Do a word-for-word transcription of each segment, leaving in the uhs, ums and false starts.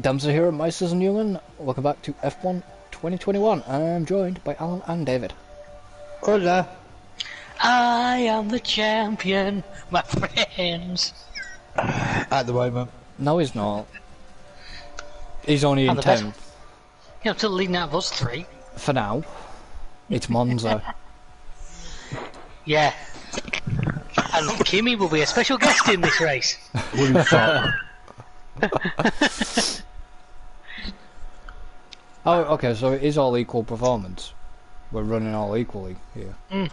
Damsa here at Meisters and Newman. Welcome back to F one twenty twenty-one. I'm joined by Alan and David. Hola. I am the champion, my friends. At the moment. No, he's not. He's only I'm in tenth. Yeah, I'm still leading out of us three. For now. It's Monza. Yeah. And Kimi will be a special guest in this race. Wouldn't you thought? Oh, okay, so it is all equal performance. We're running all equally here. Mm.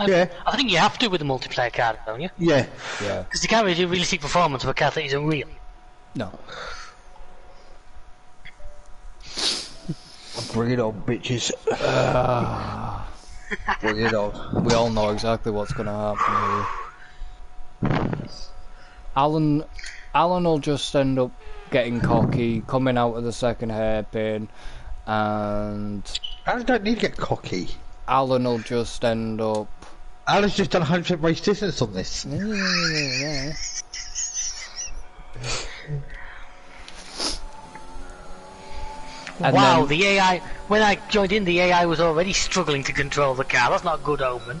I, yeah. I think you have to with the multiplayer card, don't you? Yeah. Yeah. Because you can't really do realistic performance with a card that isn't real. No. Bring it on, bitches. Uh, bring it on. We all know exactly what's going to happen here. Alan... Alan will just end up getting cocky, coming out of the second hairpin, and... Alan don't need to get cocky. Alan will just end up... Alan's just done one hundred race distance on this. Yeah, yeah, yeah. Wow, then... the A I... When I joined in, the A I was already struggling to control the car. That's not a good omen.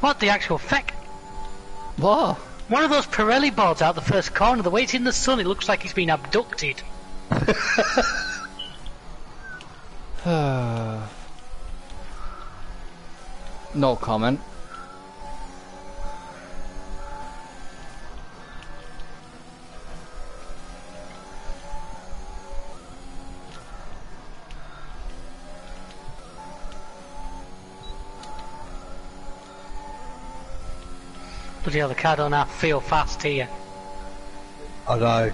What the actual feck? What? One of those Pirelli boards out the first corner. The way it's in the sun, it looks like it's been abducted. No comment. Bloody hell, the car don't have feel fast here. I know.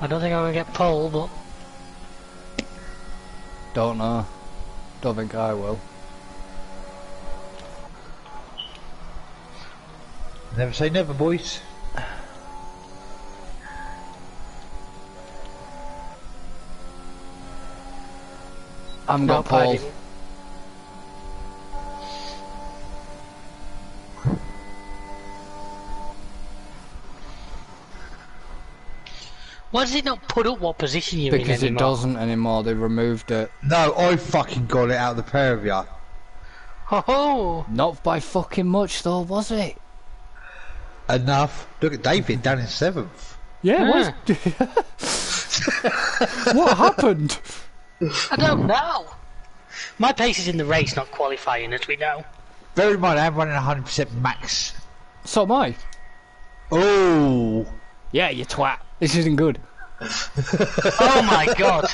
I don't think I'm gonna get pole, but... Don't know. Don't think I will. Never say never, boys. I'm not Paul. Why does it not put up what position you're in anymore? Because it doesn't anymore, they removed it. No, I fucking got it out of the pair of ya. Ho ho! Not by fucking much though, was it? Enough. Look at David down in seventh. Yeah, yeah. What? What happened? I don't know. My pace is in the race, not qualifying, as we know. Bear in mind, I'm running one hundred percent max. So am I. Oh. Yeah, you twat. This isn't good. Oh my god.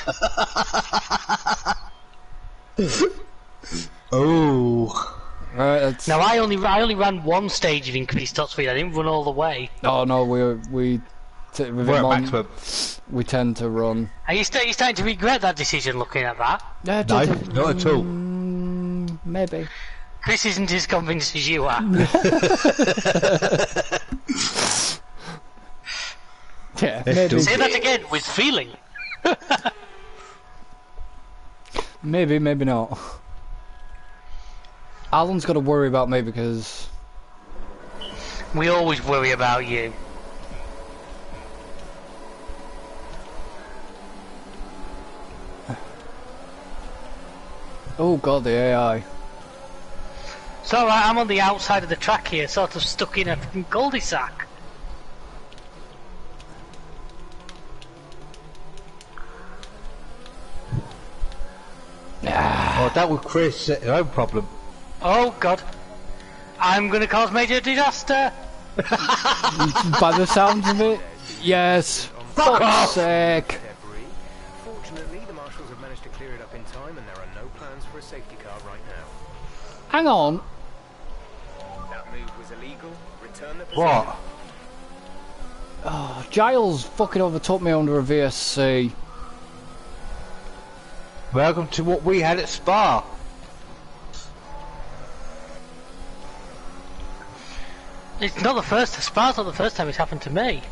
Oh. Right, now I only I only ran one stage of increased top speed. I didn't run all the way. Oh no, we we. To, we're at maximum. We tend to run. Are you, st you starting to regret that decision looking at that? No, no not at all. Mm, maybe. Chris isn't as convinced as you are. Yeah, maybe. Say that again with feeling. Maybe, maybe not. Alan's got to worry about me because... We always worry about you. Oh god, the A I. It's alright, I'm on the outside of the track here, sort of stuck in a fucking cul-de-sac. Oh, that would Chris set your own problem. Oh god. I'm gonna cause major disaster! By the sounds of it, yes. Fuck off! Sick. Safety car right now. Hang on. That move was illegal. Return the position. What? Oh, Giles fucking overtook me under a V S C. Welcome to what we had at Spa. It's not the first, Spa's not the first time it's happened to me.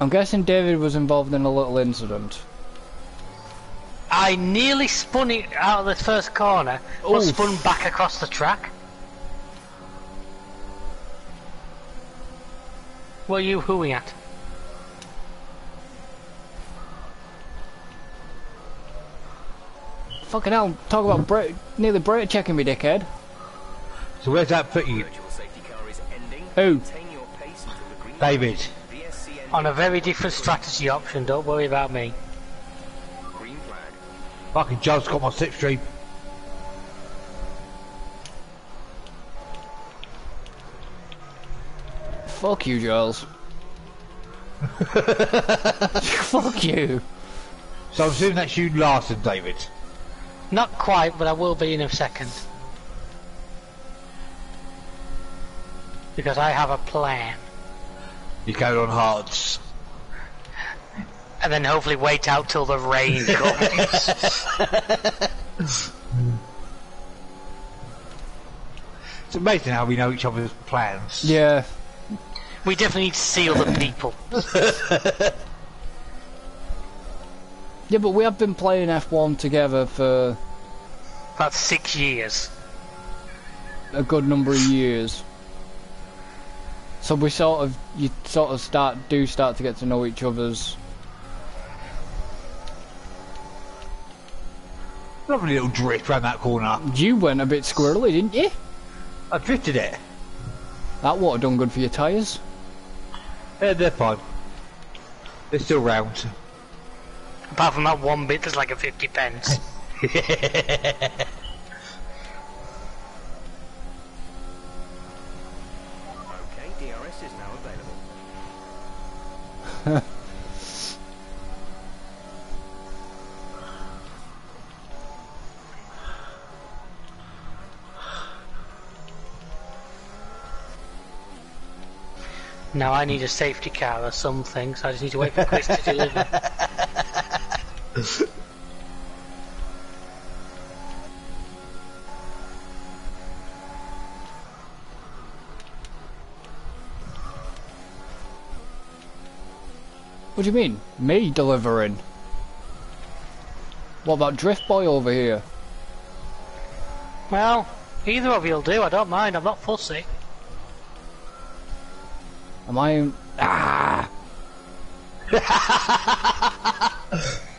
I'm guessing David was involved in a little incident. I nearly spun it out of the first corner, but Oof. spun back across the track. What are you hooing at? Fucking hell, talk about bra nearly brake checking me, dickhead. So where's that put you? Who? David. On a very different strategy option, don't worry about me. Fucking Joe's got my slipstream. Fuck you, Giles. Fuck you. So I'm assuming that's you last, and David. Not quite, but I will be in a second. Because I have a plan. You go on hards. And then hopefully wait out till the rain comes. It's amazing how we know each other's plans. Yeah. We definitely need to see other people. Yeah, but we have been playing F one together for... about six years. A good number of years. So we sort of, you sort of start, do start to get to know each other's... Lovely little drift round that corner. You went a bit squirrely, didn't you? I drifted it. That would have done good for your tyres. Yeah, they're fine. They're still round. Apart from that one bit, there's like a fifty pence. Okay, D R S is now available. Now I need a safety car or something, so I just need to wait for Chris to deliver. What do you mean? Me delivering? What about Drift Boy over here? Well, either of you'll do, I don't mind, I'm not fussy. Am I... Ah!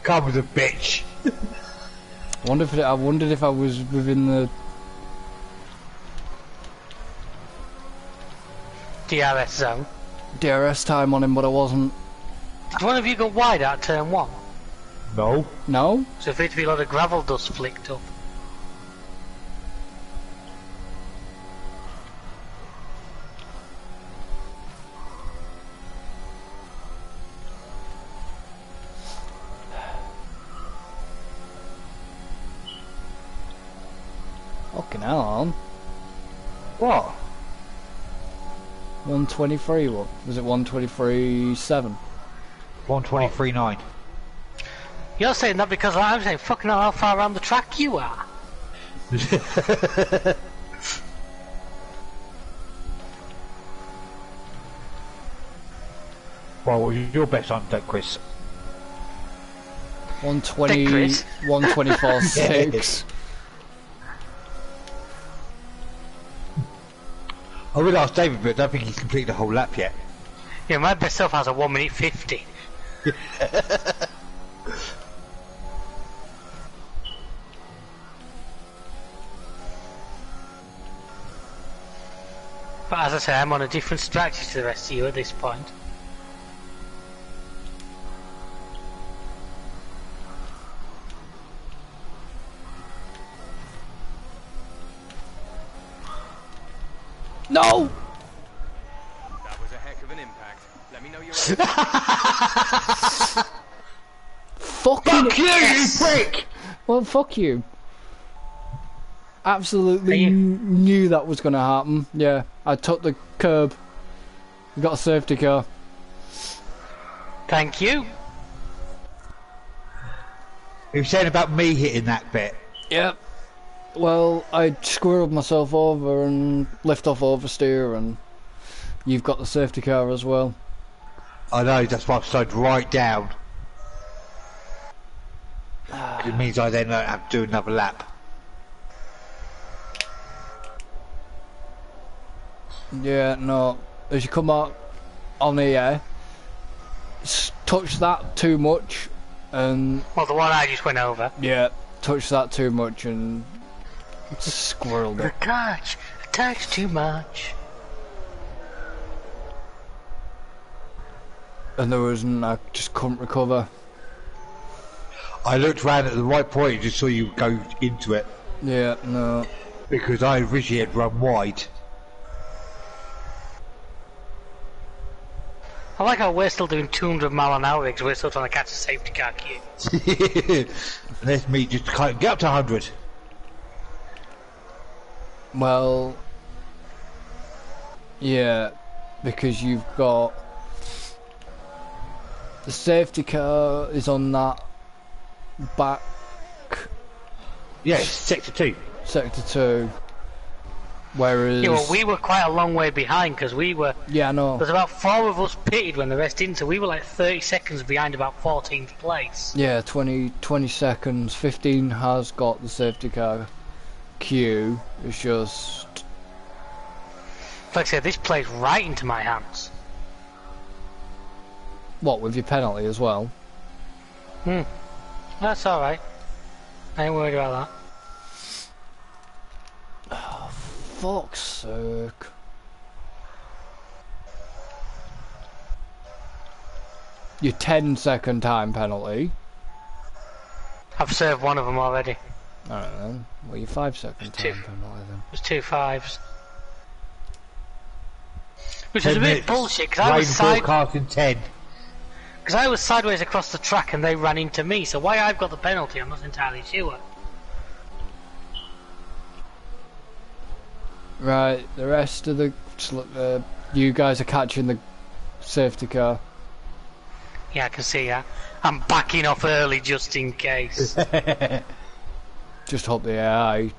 Car was a bitch. I wonder if it, I wondered if I was within the... D R S zone. D R S time on him, but I wasn't. Did one of you go wide out of turn one? No. No? So if it'd be a lot of gravel dust flicked up. Alan. What? one twenty-three, what? Was it one twenty-three seven? one twenty-three nine. You're saying that because I'm saying fucking hell how far around the track you are. Well, what was your best time to take, Chris? one twenty, Chris. one twenty-four six. I will ask David, but I don't think he's completed the whole lap yet. Yeah, my best self has a one minute fifty. But as I say, I'm on a different strategy to the rest of you at this point. No! That was a heck of an impact. Let me know you're Fucking Fuck you, you prick! Well, fuck you. Absolutely you? knew that was going to happen. Yeah, I took the curb. We've got a safety car. Thank you. You were saying about me hitting that bit. Yep. Well, I squirreled myself over and left off oversteer, and you've got the safety car as well. I know, that's why I slowed right down. It means I then don't have to do another lap. Yeah, no. As you come out on the air, touch that too much, and... Well, the one I just went over. Yeah, touch that too much and squirreled it. Attach! Attach too much! And there wasn't, I just couldn't recover. I looked round at the right point and just saw you go into it. Yeah, no. Because I originally had run wide. I like how we're still doing two hundred mile an hour because we're still trying to catch a safety car queue. Let me just get up to one hundred. Well... Yeah, because you've got... The safety car is on that back... Yes, sector two. Sector two. Whereas... Yeah, well, we were quite a long way behind because we were... Yeah, I know. There's about four of us pitted when the rest didn't, so we were like thirty seconds behind about fourteenth place. Yeah, twenty, twenty seconds. fifteen has got the safety car queue. It's just... Like I said, this plays right into my hands. What, with your penalty as well? Hmm. That's alright. I ain't worried about that. Oh, fuck's sake. Your ten second time penalty. I've served one of them already. Alright then. Well, your five second time two, penalty then. It was two fives. Which is a bit bullshit, because I was side... ten. Because I was sideways across the track and they ran into me, so why I've got the penalty, I'm not entirely sure. Right, the rest of the... Uh, you guys are catching the safety car. Yeah, I can see that. I'm backing off early just in case. Just hope the A I...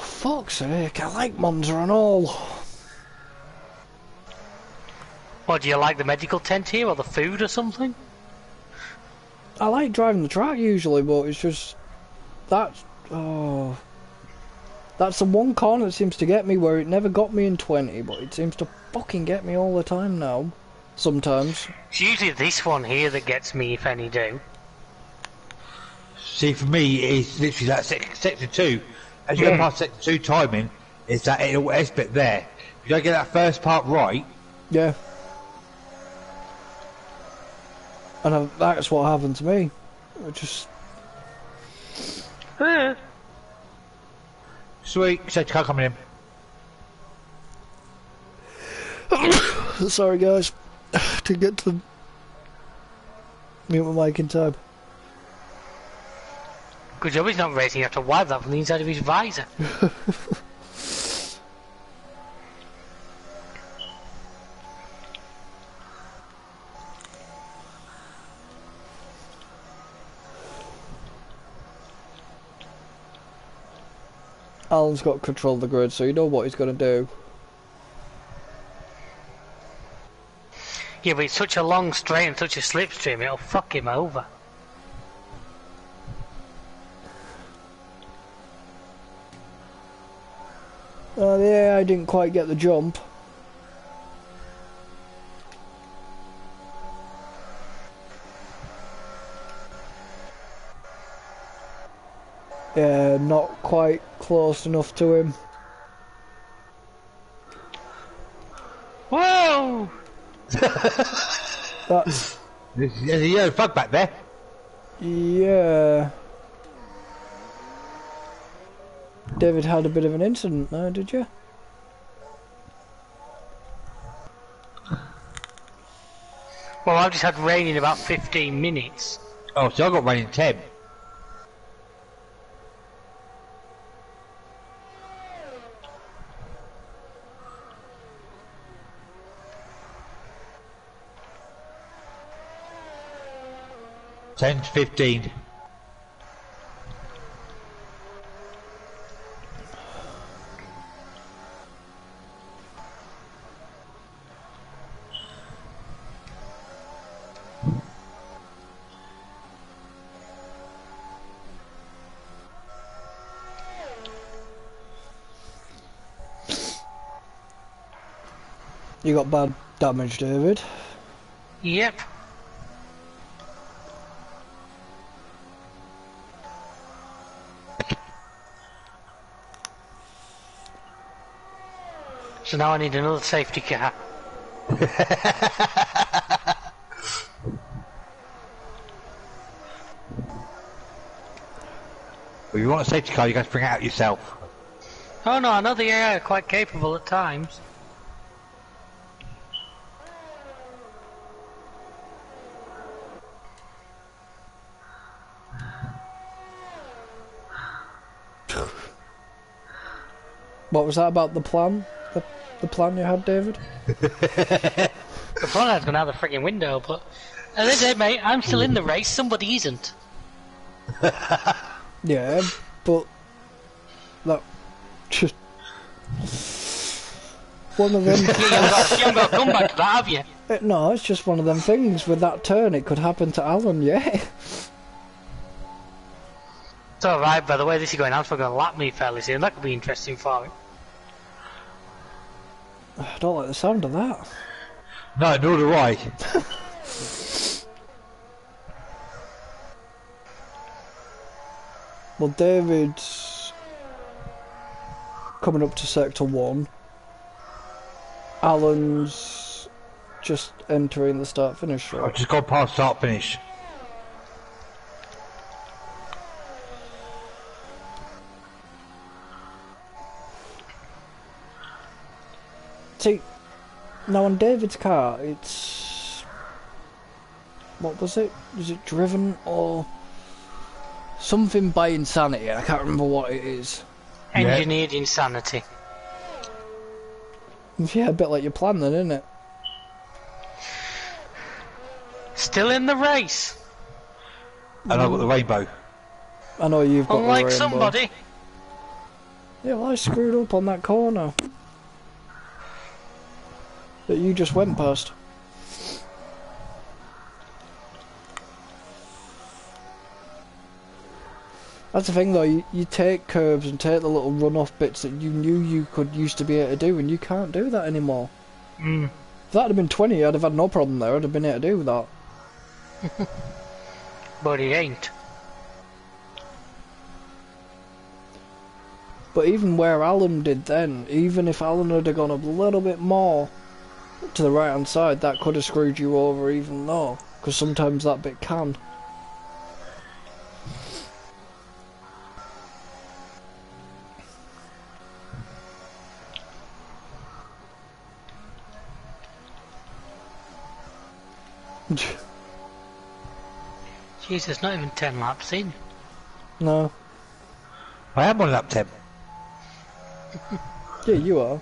Fuck's sake, I like Monza and all. What, do you like the medical tent here, or the food or something? I like driving the track usually, but it's just... That's... Oh... That's the one corner that seems to get me, where it never got me in twenty, but it seems to fucking get me all the time now. Sometimes. It's usually this one here that gets me, if any do. See, for me, it's literally that sector two. As you go past sector two timing, is that it'll bit there. If you don't get that first part right... Yeah. And I, that's what happened to me. I just... Yeah. Sweet, safety car coming in. Sorry guys, to get to... Mute my mic in time. Good job he's not racing, you have to wipe that from the inside of his visor. Alan's got control of the grid, so you know what he's going to do. Yeah, but it's such a long straight and such a slipstream, it'll fuck him over. Uh, yeah, I didn't quite get the jump. Yeah, not quite close enough to him. Whoa! That's... There's a yellow flag back there. Yeah... David had a bit of an incident there, did you? Well, I've just had rain in about fifteen minutes. Oh, so I got rain in ten. ten to fifteen. You got bad damage, David? Yep. So now I need another safety car. Well, you want a safety car, you got to bring it out yourself. Oh no, I know the A I are quite capable at times. What was that about the plan? The, the plan you had, David? The plan I was going out the frigging window, but... At the end of the day, mate, I'm still in the race, somebody isn't. Yeah, but... Look... Just... One of them... You haven't got a comeback to that, have you? It, no, it's just one of them things. With that turn, it could happen to Alan, yeah. It's alright, by the way, this is going out, so I'm going to lap me fairly soon. That could be interesting for him. I don't like the sound of that. No, nor do I. Well, David's coming up to sector one. Alan's just entering the start finish row. I've just gone past start finish. See, now on David's car, it's... What was it? Was it driven or... Something by insanity, I can't remember what it is. Engineered yeah. insanity. Yeah, a bit like your plan then, isn't it? Still in the race! And I've got the rainbow. I know you've got Unlike the rainbow. Unlike somebody! Yeah, well I screwed up on that corner that you just went past. That's the thing though, you, you take curbs and take the little run-off bits that you knew you could used to be able to do, and you can't do that anymore. Mm. If that had been twenty, I'd have had no problem there, I'd have been able to do that. But it ain't. But even where Alan did then, even if Alan had gone a little bit more to the right hand side, that could have screwed you over even though, because sometimes that bit can. Jesus, not even ten laps in. No. I am on lap ten. Yeah, you are.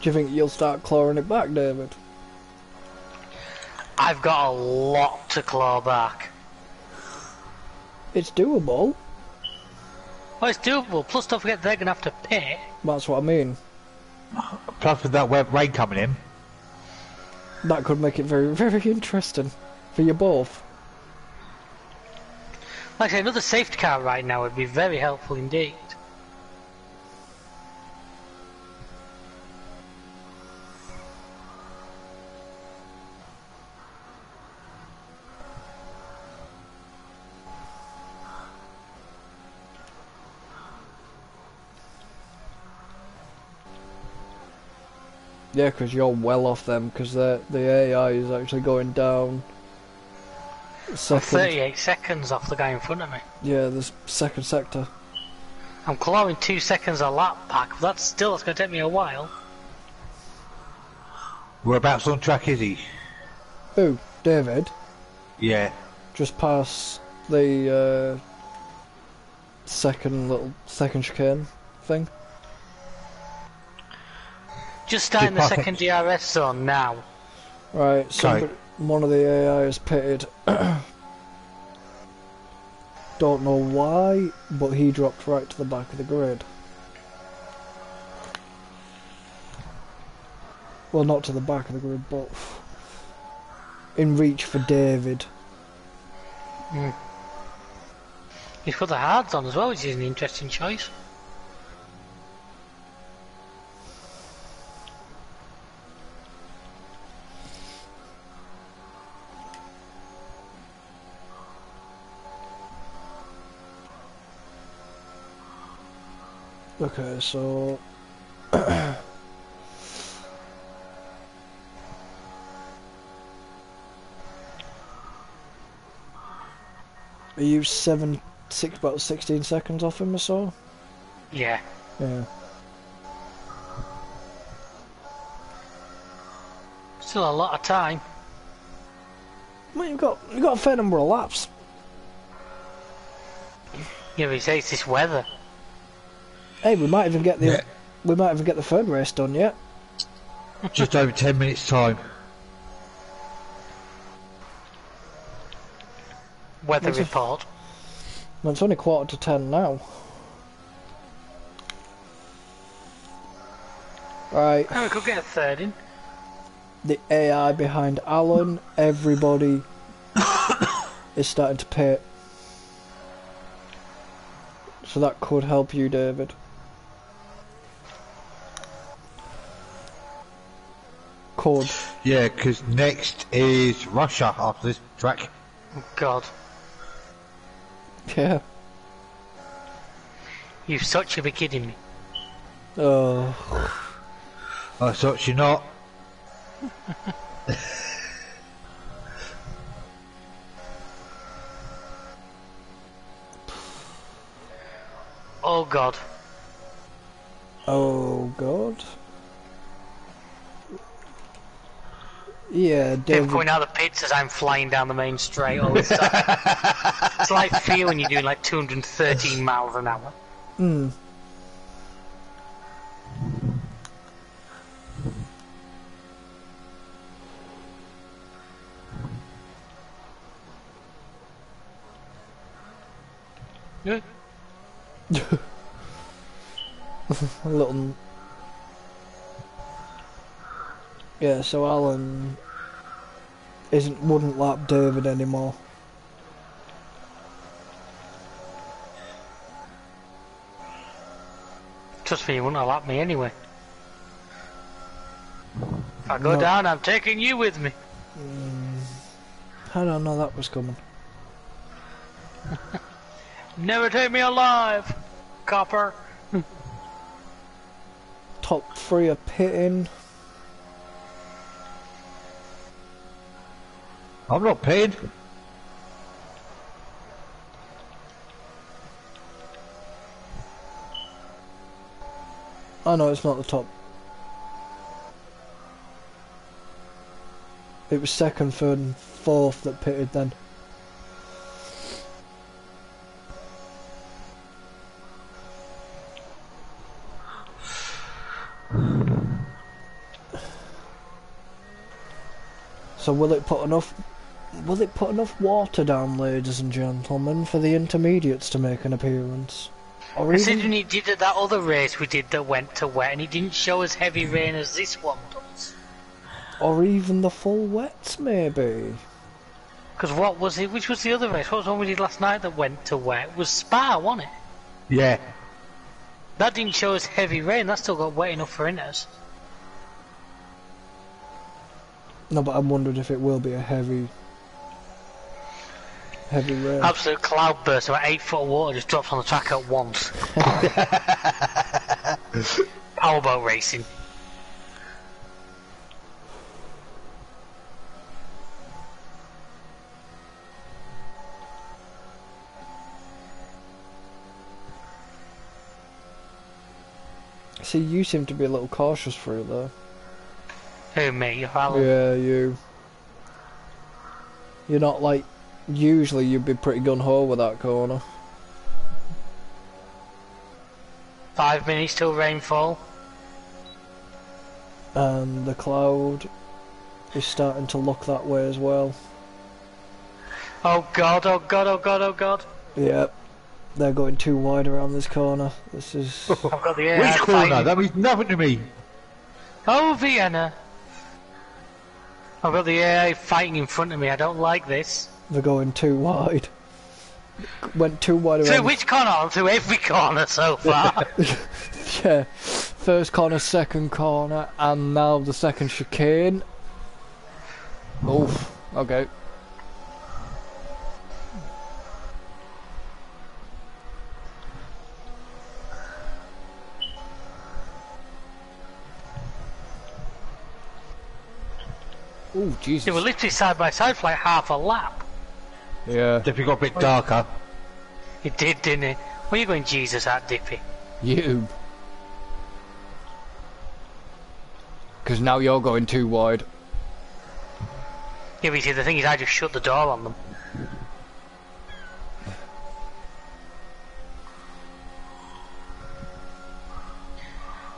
Do you think you'll start clawing it back, David? I've got a lot to claw back. It's doable. Well, it's doable, plus don't forget they're going to have to pay. That's what I mean. Plus with that wet rain coming in. That could make it very, very interesting for you both. Like I say, another safety car right now would be very helpful indeed. Yeah, because you're well off them, because the A I is actually going down. Second. thirty-eight seconds off the guy in front of me. Yeah, the second sector. I'm clawing two seconds a lap back. That's still, it's going to take me a while. Whereabouts on track is he? Who? David? Yeah. Just past the uh, second little second chicane thing. Just starting the second D R S zone now. Right, so one of the A I is pitted. Don't know why, but he dropped right to the back of the grid. Well, not to the back of the grid, but in reach for David. Mm. He's put the hards on as well, which is an interesting choice. Okay, so are you seven, six, about sixteen seconds off him or so? Yeah. Yeah. Still a lot of time. Well, you've got you've got a fair number of laps. Yeah, but he says this weather. Hey, we might even get the yeah. we might even get the third race done yet. Just over ten minutes time. Weather it's report. A, well, it's only quarter to ten now. Right. Oh, we could get a third in. The A I behind Alan, everybody is starting to pit. So that could help you, David. Could. Yeah, because next is Russia after this track. Oh, God. Yeah. You've such to be kidding me. Oh. I thought you're not. Oh, God. Oh, God. Yeah, David. They're putting out the pits as I'm flying down the main straight all the time. It's like feeling you're doing like two hundred thirteen miles an hour. Hmm. Yeah. A little. Yeah, so Alan isn't wouldn't lap David anymore. Trust me, you wouldn't lap me anyway. If I go no. down, I'm taking you with me. Mm, I don't know that was coming. Never take me alive, copper. Top three are pitting. I'm not paid. I know it's not the top. It was second, third, and fourth that pitted then. So will it put enough will it put enough water down, ladies and gentlemen, for the intermediates to make an appearance? Or considering he did at that other race we did that went to wet and he didn't show as heavy rain as this one does. Or even the full wets maybe. Because what was it, which was the other race? What was the one we did last night that went to wet? It was Spa, wasn't it? Yeah. That didn't show as heavy rain, that still got wet enough for inners. No, but I'm wondering if it will be a heavy, heavy rain. Absolute cloud burst, about eight foot of water just drops on the track at once. Powerboat racing. See, you seem to be a little cautious through there. Who, me? Alan? Yeah, you. You're not like... Usually you'd be pretty gun-ho with that corner. Five minutes till rainfall. And the cloud is starting to look that way as well. Oh god, oh god, oh god, oh god. Yep. They're going too wide around this corner. This is... I've got the air. Which corner? Fighting. That means nothing to me. Oh, Vienna. I've got the A I fighting in front of me. I don't like this. They're going too wide. Went too wide around. To which corner? To every corner so far. Yeah. First corner, second corner, and now the second chicane. Oof. Okay. Oh, Jesus. They were literally side by side for like half a lap. Yeah. Dippy got a bit darker. It did, didn't it? Where are you going, Jesus, at, Dippy? You. Because now you're going too wide. Yeah, but you see, the thing is, I just shut the door on them.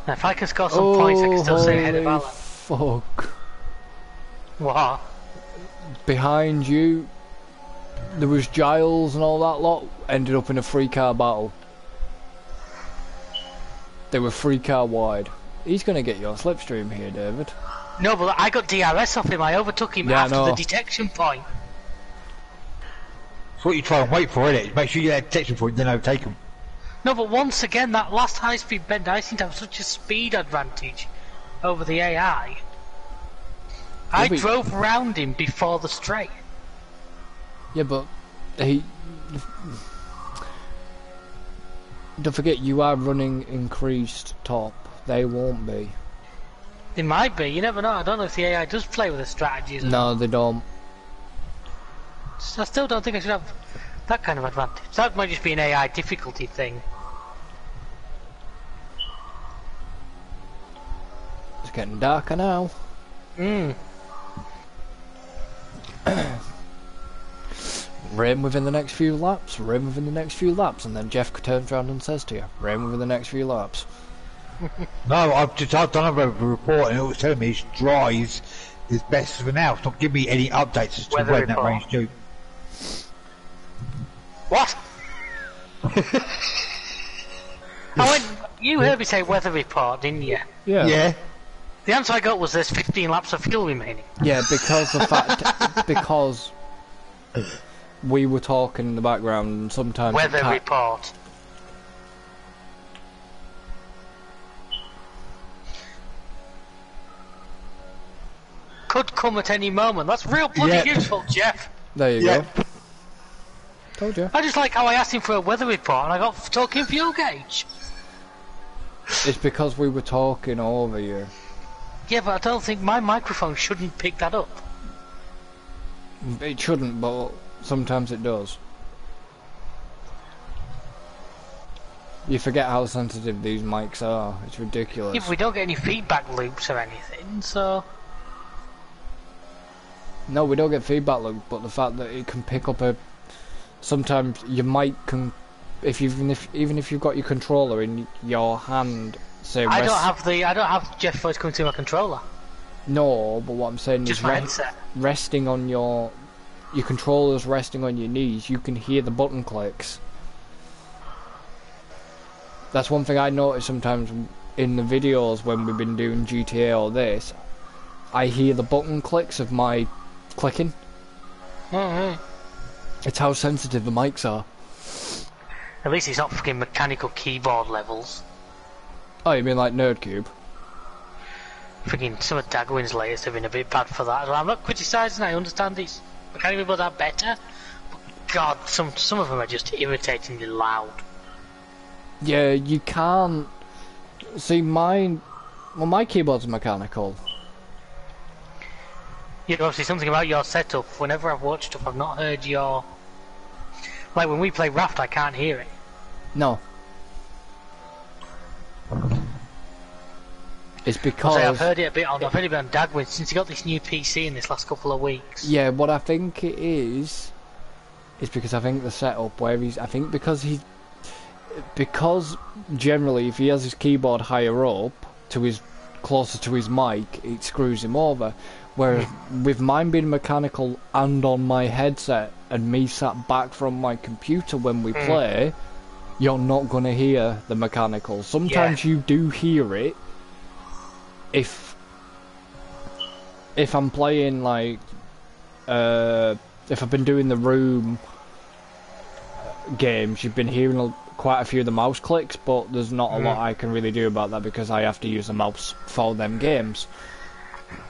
Now, if I can score some oh, points, I can still stay ahead of Alan. Fuck. What? Behind you, there was Giles and all that lot, ended up in a three car battle. They were three car wide. He's going to get your slipstream here, David. No, but I got D R S off him, I overtook him yeah, after no. the detection point. That's what you try and wait for, isn't it? Make sure you have detection point, then overtake him. No, but once again, that last high speed bend, I seem to have such a speed advantage over the A I. I Maybe. drove round him before the straight. Yeah, but he... Don't forget, you are running increased top. They won't be. They might be. You never know. I don't know if the A I does play with the strategies. No, they don't. I still don't think I should have that kind of advantage. That might just be an A I difficulty thing. It's getting darker now. Mm. Rain within the next few laps, rain within the next few laps, and then Jeff turns around and says to you, rain within the next few laps. No, I've just I've done a report and it was telling me it's drives is best for now. It's not giving me any updates as to when that range due. What? I went, you heard me say weather report, didn't you? Yeah. Yeah. The answer I got was there's fifteen laps of fuel remaining. Yeah, because the fact because we were talking in the background and sometimes weather report. Could come at any moment. That's real bloody yep. useful, Jeff. There you yep. go. Told you. I just like how I asked him for a weather report and I got talking fuel gauge. It's because we were talking over you. Yeah, but I don't think my microphone shouldn't pick that up. It shouldn't, but sometimes it does. You forget how sensitive these mics are. It's ridiculous. If we don't get any feedback loops or anything, so... No, we don't get feedback loops, but the fact that it can pick up a... Sometimes your mic can... If you've, even if even if you've got your controller in your hand... Say I don't have the. I don't have Jeff voice coming through my controller. No, but what I'm saying Just is, my re resting on your your controllers, resting on your knees, you can hear the button clicks. That's one thing I notice sometimes in the videos when we've been doing G T A or this. I hear the button clicks of my clicking. Mm-hmm. It's how sensitive the mics are. At least it's not fucking mechanical keyboard levels. Oh, you mean like NerdCube? Freaking some of Daggerwin's latest have been a bit bad for that. I'm not criticising, I understand these mechanical people are better. But God, some some of them are just irritatingly loud. Yeah, you can't... See, mine... Well, my keyboard's mechanical. You know, obviously something about your setup. Whenever I've watched stuff, I've not heard your... Like, when we play Raft, I can't hear it. No. It's because I've heard it a bit on. I've heard it on Daggerwin since he got this new P C in this last couple of weeks. Yeah, what I think it is, is because I think the setup where he's. I think because he, because generally if he has his keyboard higher up to his closer to his mic, it screws him over. Whereas with mine being mechanical and on my headset and me sat back from my computer when we mm. play, you're not going to hear the mechanical. Sometimes yeah. you do hear it if if I'm playing like uh, if I've been doing the room games, you've been hearing a, quite a few of the mouse clicks, but there's not mm. a lot I can really do about that because I have to use the mouse for them games.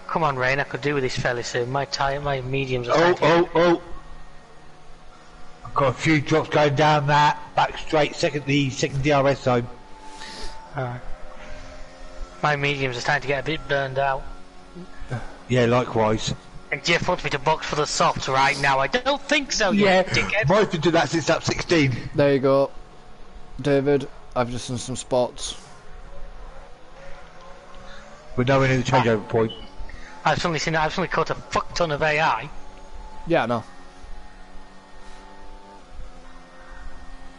Come on, Rain, I could do with this fella soon. My time, my mediums are Oh, oh, here. oh! I've got a few drops going down that, back straight, second the second D R S zone. Alright. My mediums are starting to get a bit burned out. Yeah, likewise. And Jeff wants me to box for the soft right now. I don't think so, you yeah. dickhead. I've been doing that since up sixteen. There you go. David, I've just done some spots. We're now in the changeover point. I've suddenly seen. I've suddenly caught a fuck ton of A I. Yeah, no.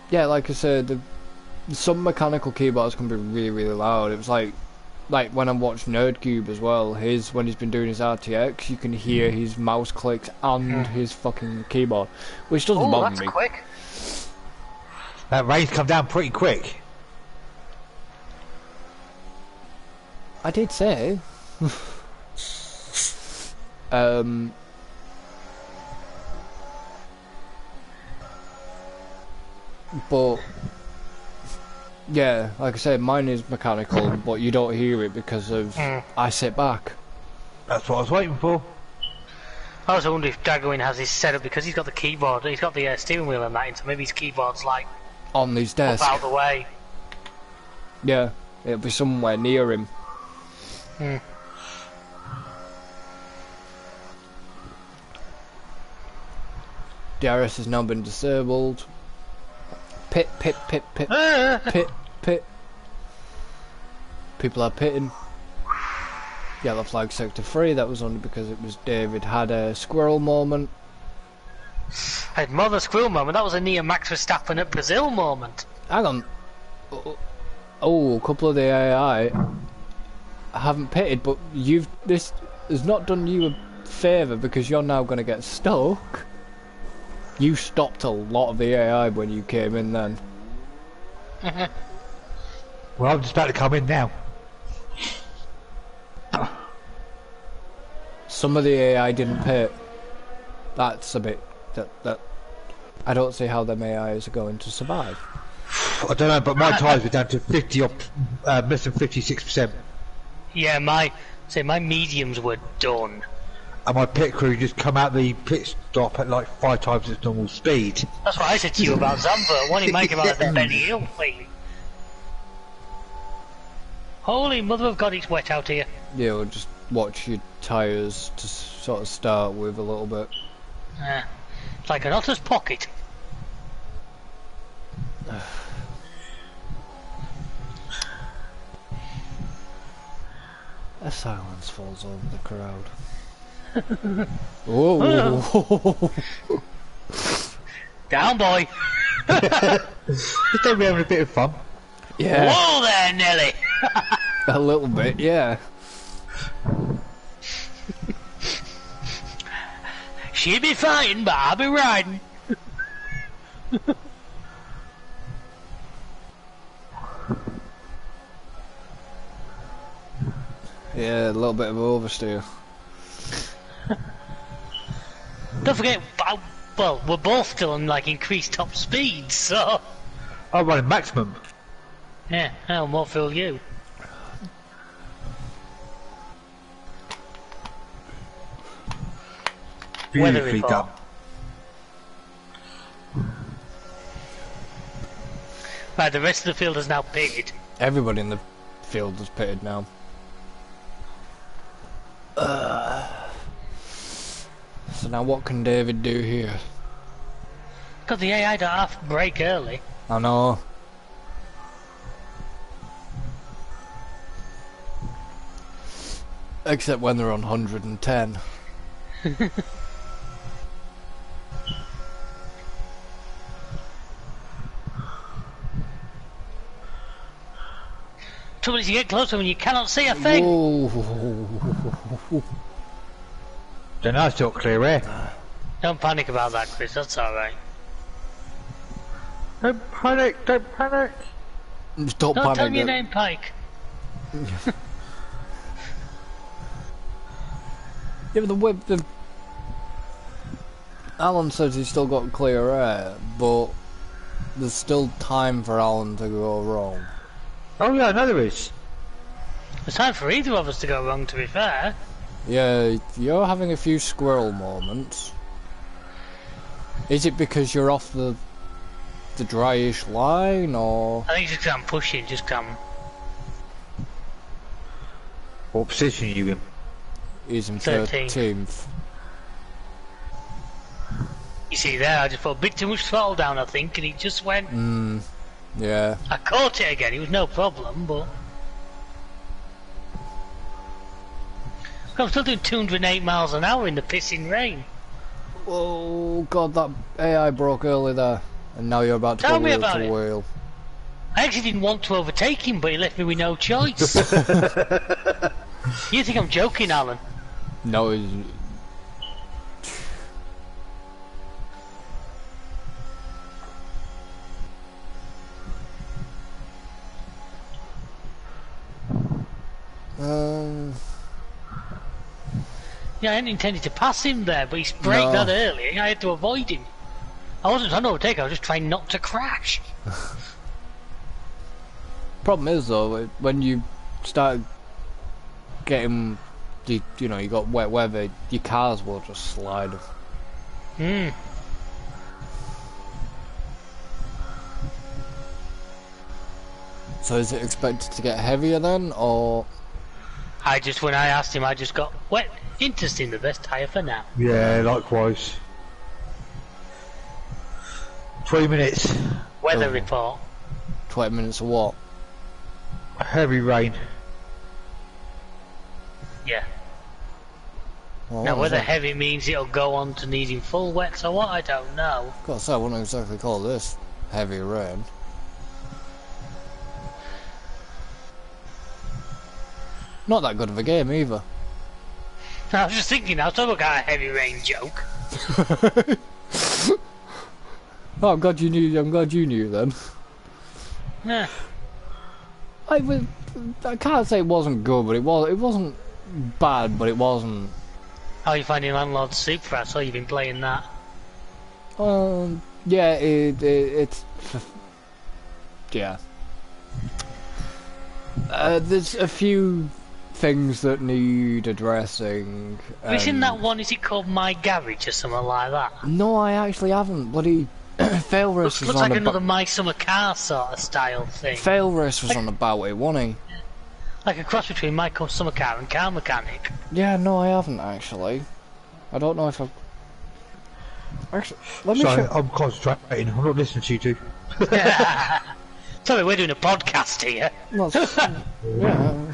Yeah, like I said, the, some mechanical keyboards can be really, really loud. It was like, like when I watched NerdCube as well. His when he's been doing his R T X, you can hear mm. his mouse clicks and mm. his fucking keyboard, which doesn't Ooh, bother that's me. That's quick. That rain's come down pretty quick. I did say. Um, but yeah, like I said, mine is mechanical, but you don't hear it because of mm. I sit back. That's what I was waiting for. I also wonder if Daggerwin has his setup because he's got the keyboard, he's got the uh, steering wheel and that, and so maybe his keyboard's like on his desk, up out of the way. Yeah, it'll be somewhere near him. Hmm. D R S has now been disabled. Pit, pit, pit, pit, pit, pit. People are pitting. Yellow flag sector three, that was only because it was David had a squirrel moment. I had more than a squirrel moment, that was a near Max Verstappen at Brazil moment. Hang on. Oh, a couple of the A I haven't pitted, but you've, this has not done you a favour because you're now going to get stuck. You stopped a lot of the A I when you came in then. Well, I'm just about to come in now. Some of the A I didn't pit. That's a bit... That, that. I don't see how them A Is are going to survive. I don't know, but my tires were down to fifty up, uh, missing fifty-six percent. Yeah, my... Say, my mediums were done. And my pit crew just come out the pit stop at like five times its normal speed. That's what I said to you about Zamba. What do you make about yeah. the Benny Hill thing? Holy mother of God, it's wet out here. Yeah, we'll just watch your tyres to sort of start with a little bit. Yeah. It's like an otter's pocket. A silence falls over the crowd. Oh. Down, boy. Just don't be having a bit of fun. Yeah. Whoa there, Nelly. A little bit, yeah. She'll be fighting, but I'll be riding. Yeah, a little bit of oversteer. Don't forget, well, we're both still on like increased top speed, so. I'm running maximum. Yeah, I'll more fuel you. Beautifully done. Right, the rest of the field has now pitted. Everybody in the field has pitted now. Uh. So now what can David do here? Got the A I to half break early. I know. Except when they're on one hundred and ten. Trouble is, you get closer when you cannot see a thing. Whoa. Don't know, it's not clear air. Don't panic about that, Chris, that's alright. Don't panic, don't panic. Just don't don't panic, tell me your name, Pike. Yeah, but the web, the... Alan says he's still got clear air, but there's still time for Alan to go wrong. Oh yeah, I know there is. There's time for either of us to go wrong, to be fair. Yeah, you're having a few squirrel moments. Is it because you're off the the dryish line, or...? I think it's just because I'm pushing, just because I'm... What position are you in? He's in thirteenth. You see there, I just put a bit too much throttle down, I think, and he just went... Mm, yeah. I caught it again, it was no problem, but... I'm still doing two hundred and eight miles an hour in the pissing rain. Oh god, that A I broke early there. And now you're about to Tell go me wheel about to it. wheel. I actually didn't want to overtake him, but he left me with no choice. You think I'm joking, Alan? No, it's... Um... Yeah, I hadn't intended to pass him there, but he spraked no. that early. I had to avoid him. I wasn't trying to overtake, I was just trying not to crash. Problem is, though, when you start getting, you, you know, you got wet weather, your cars will just slide. Hmm. So is it expected to get heavier then, or...? I just, when I asked him, I just got wet. Interesting, the best tyre for now. Yeah, likewise. Twenty minutes. Weather oh. report. Twenty minutes of what? Heavy rain. Yeah. Well, now whether that? heavy means it'll go on to needing full wets or what, I don't know. Of course, I wouldn't exactly call this heavy rain. Not that good of a game either. I was just thinking, I was talking about a heavy rain joke. Oh, I'm glad you knew. I'm glad you knew then. Yeah. I was. I can't say it wasn't good, but it was. It wasn't bad, but it wasn't. How are you finding Landlord Super? I saw you've been playing that. Um. Yeah. It. it it's. Yeah. Uh, there's a few things that need addressing. Um, Isn't that one, is it called My Garage or something like that? No, I actually haven't. Bloody Fail Race was looks on like another My Summer Car sort of style thing. Fail Race was like, on about it, wasn't he? Like a cross between My Summer Car and Car Mechanic. Yeah, no, I haven't actually. I don't know if I've... Actually, let me Sorry, show... I'm concentrating. I'm not listening to you two. Sorry, we're doing a podcast here. Well, yeah.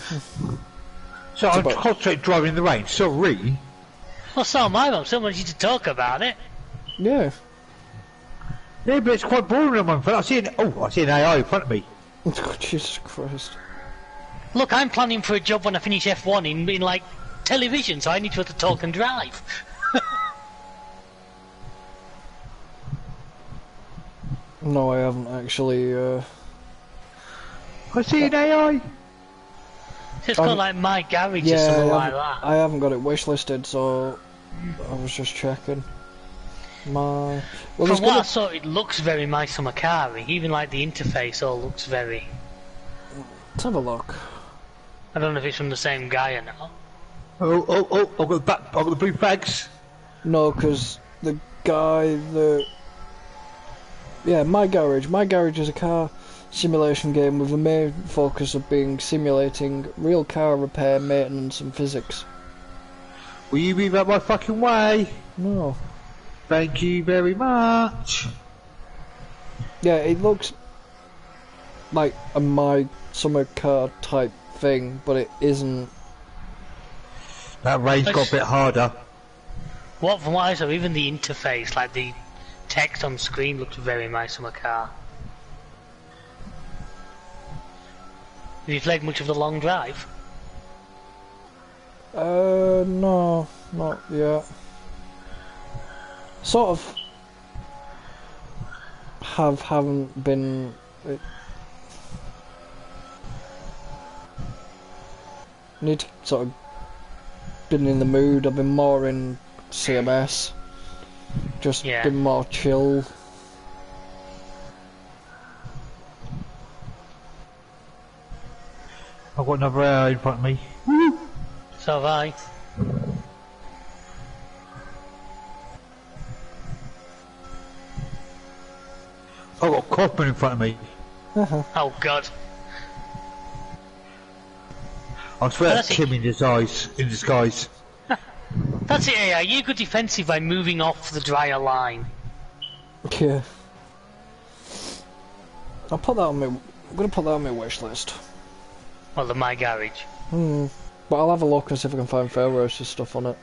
So I'm concentrating driving in the rain, sorry. Well, so am I, but I'm still wanting you to talk about it. Yeah. Yeah, but it's quite boring at the moment. I see an, oh, I see an A I in front of me. Oh, Jesus Christ. Look, I'm planning for a job when I finish F one in, in like, television, so I need to have to talk and drive. No, I haven't actually, uh... I see an A I! It's got like My Garage yeah, or something like that. I haven't got it wishlisted, so I was just checking. My well, From what gonna... I saw, it looks very My Summer Car-y. Even like the interface all looks very. Let's have a look. I don't know if it's from the same guy or not. Oh oh oh! I've got the back. I've got the blue bags. No, because the guy that. Yeah, My Garage. My Garage is a car simulation game with a main focus of being simulating real car repair, maintenance and physics. Will you move out my fucking way? No. Thank you very much. Yeah, it looks like a My Summer Car type thing, but it isn't. That range That's... got a bit harder. What from what I saw, even the interface, like the text on screen, looked very nice on my car. Have you played much of the long drive? Uh, no, not yet. Sort of have, haven't been... It, need to sort of been in the mood. I've been more in C M S. Just yeah. been more chill. I've got another hour in front of me. Woo! So have I. I've got Kaufman in front of me. Uh-huh. Oh god. I swear oh, that's Tim in disguise. In disguise. That's it, A I. You go defensive by moving off the drier line. Yeah. I'll put that on my... I'm gonna put that on my wish list. Well, the My Garage. Hmm. But I'll have a look and see if I can find Fail Race's stuff on it.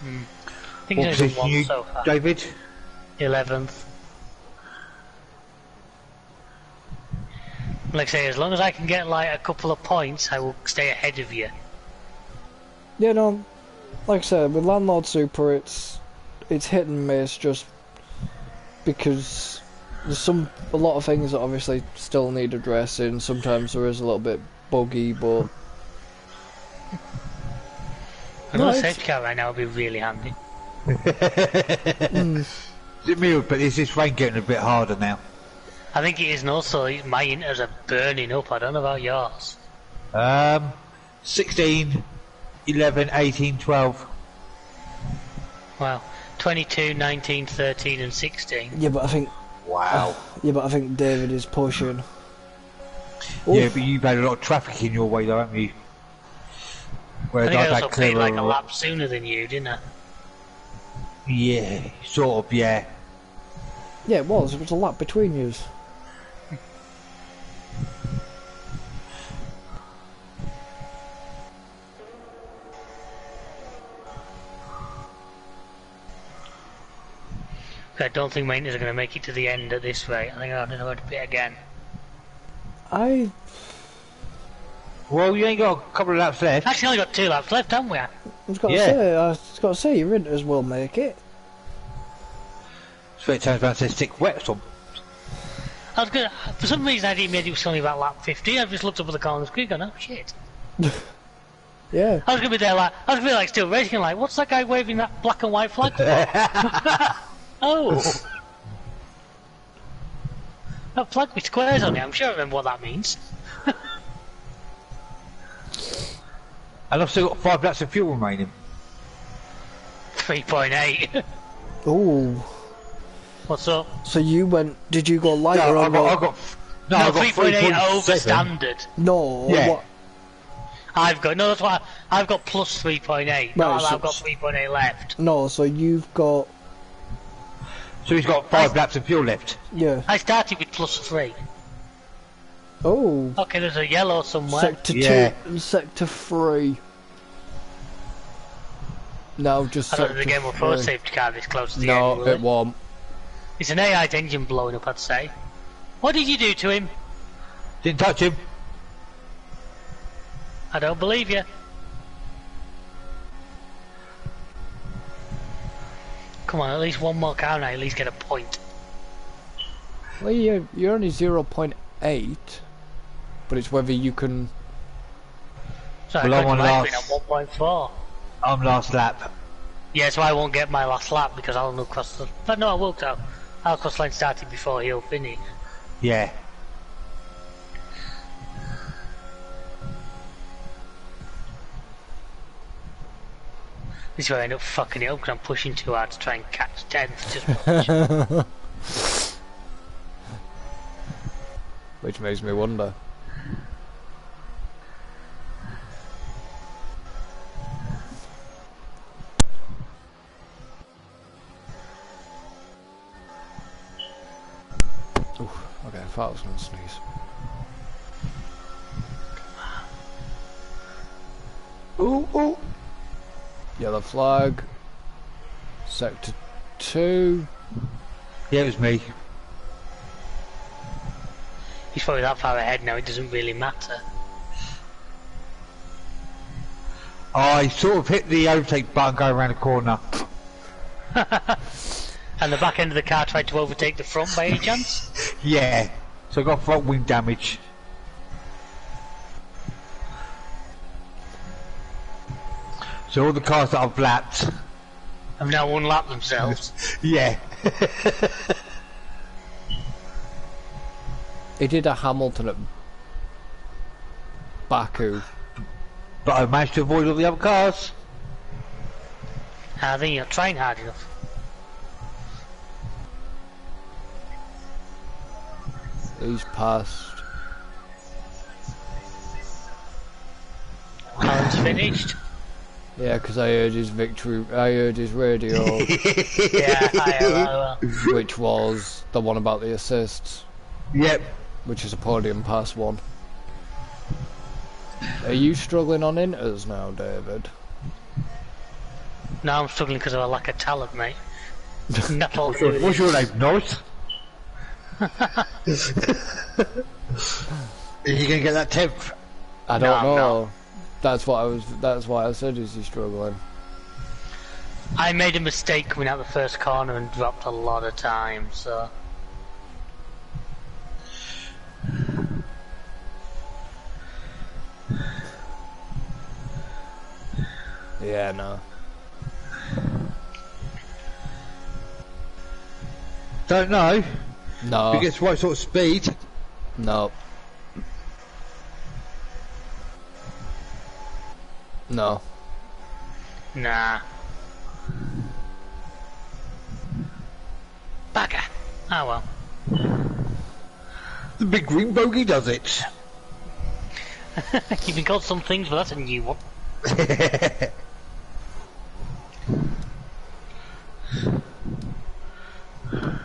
Hmm. I think there's only one you, so far. David? eleventh. Like I say, as long as I can get like a couple of points, I will stay ahead of you. Yeah, no. Like I said, with Landlord Super, it's it's hit and miss just because there's some a lot of things that obviously still need addressing. Sometimes there is a little bit buggy, but I've got a safe car right now. Would be really handy. mm. It may, but is this rain getting a bit harder now? I think it is, and also my inters are burning up. I don't know about yours. Um, sixteen. eleven, eighteen, twelve. Wow. twenty-two, nineteen, thirteen and sixteen. Yeah, but I think... Wow. Uh, yeah, but I think David is pushing. Oof. Yeah, but you've had a lot of traffic in your way though, haven't you? Where I think I also played like a lap sooner than you, didn't I? Yeah, sort of, yeah. Yeah, it was. It was a lap between yous. I don't think my inters are going to make it to the end at this rate. I think I'll do a bit again. I... Well, you ain't got a couple of laps left. Actually, only got two laps left, haven't we? I was got yeah. to say, I was got to say, your inters will make it. So it turns around and says stick wet some. I was gonna, for some reason, I didn't make it was only about lap fifty. I just looked up at the corner of the screen, going, "Oh shit." Yeah. I was gonna be there like I was gonna be like still racing, like, what's that guy waving that black and white flag for? Oh! That flag with squares on it, I'm sure I remember what that means. And I've still got five laps of fuel remaining. three point eight. Ooh. What's up? So you went, did you go lighter no, on I got, I got, no, no, I got three point eight over standard. No, yeah. What? I've got, no, that's why I, I've got plus three point eight. No, no so, I've got three point eight left. No, so you've got... So he's got five I, laps of fuel left. Yeah. I started with plus three. Oh. Okay, there's a yellow somewhere. Sector yeah. two and sector three. No, just I sector don't think the game will throw a safety car this close to the no, end, No, it, it won't. It's an A I's engine blowing up, I'd say. What did you do to him? Didn't touch him. I don't believe you. Come on, at least one more car and I at least get a point. Well, you're, you're only zero point eight, but it's whether you can... So well, I'm on last... one point four. I'm last lap. Yeah, so I won't get my last lap because I'll not cross the... But no, I will though. I'll cross line started before he'll finish. Yeah. This is where I end up fucking it up because I'm pushing too hard to try and catch tenth. Just which makes me wonder. Ooh, okay, I thought I was going to sneeze. Ooh, ooh. Yellow flag. Sector two. Yeah, it was me. He's probably that far ahead now, it doesn't really matter. I sort of hit the overtake button going around the corner. And the back end of the car tried to overtake the front by any chance? Yeah, so I got front wing damage. So all the cars that I've lapped have now unlapped themselves. Yeah. He did a Hamilton at Baku. But I managed to avoid all the other cars. Ah, then you're trying hard enough. Who's passed? Alan's finished. Yeah, because I heard his victory. I heard his radio. Yeah, I heard that. Which was the one about the assists. Yep. Which is a podium pass one. Are you struggling on inters now, David? No, I'm struggling because of a lack of talent, mate. Not all good. What's your name, Norris? Is he gonna get that tip? I don't no, know. No. That's what I was. That's why I said, is he struggling? I made a mistake coming out the first corner and dropped a lot of time. So. Yeah, no. Don't know. No. If it gets right sort of speed. No. No. Nah. Bugger. Oh well. The big green bogey does it. You've been called some things, but that's a new one.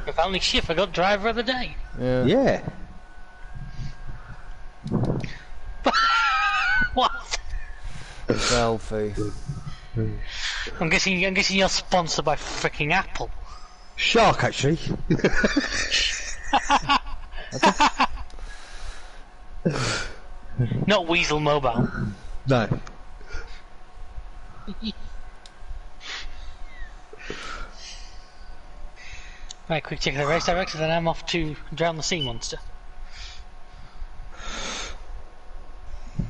If only Schiff, I got driver of the day. Yeah. Yeah. What? Selfie. I'm guessing. I'm guessing you're sponsored by freaking Apple. Shark, actually. Not Weasel Mobile. No. Right, quick check of the race director, then I'm off to drown the sea monster.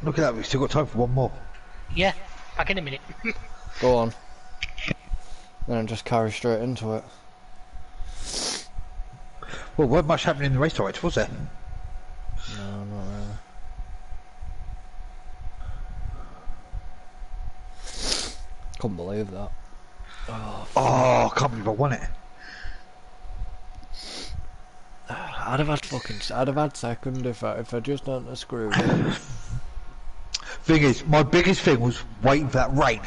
Look at that, we've still got time for one more. Yeah, back in a minute. Go on. Then just carry straight into it. Well, weren't much happening in the race director, was there? No, not really. Couldn't believe that. Oh, oh, I can't believe I won it. I'd have had fucking, I'd have had second if I, if I just hadn't screwed it. Thing is, my biggest thing was waiting for that rain.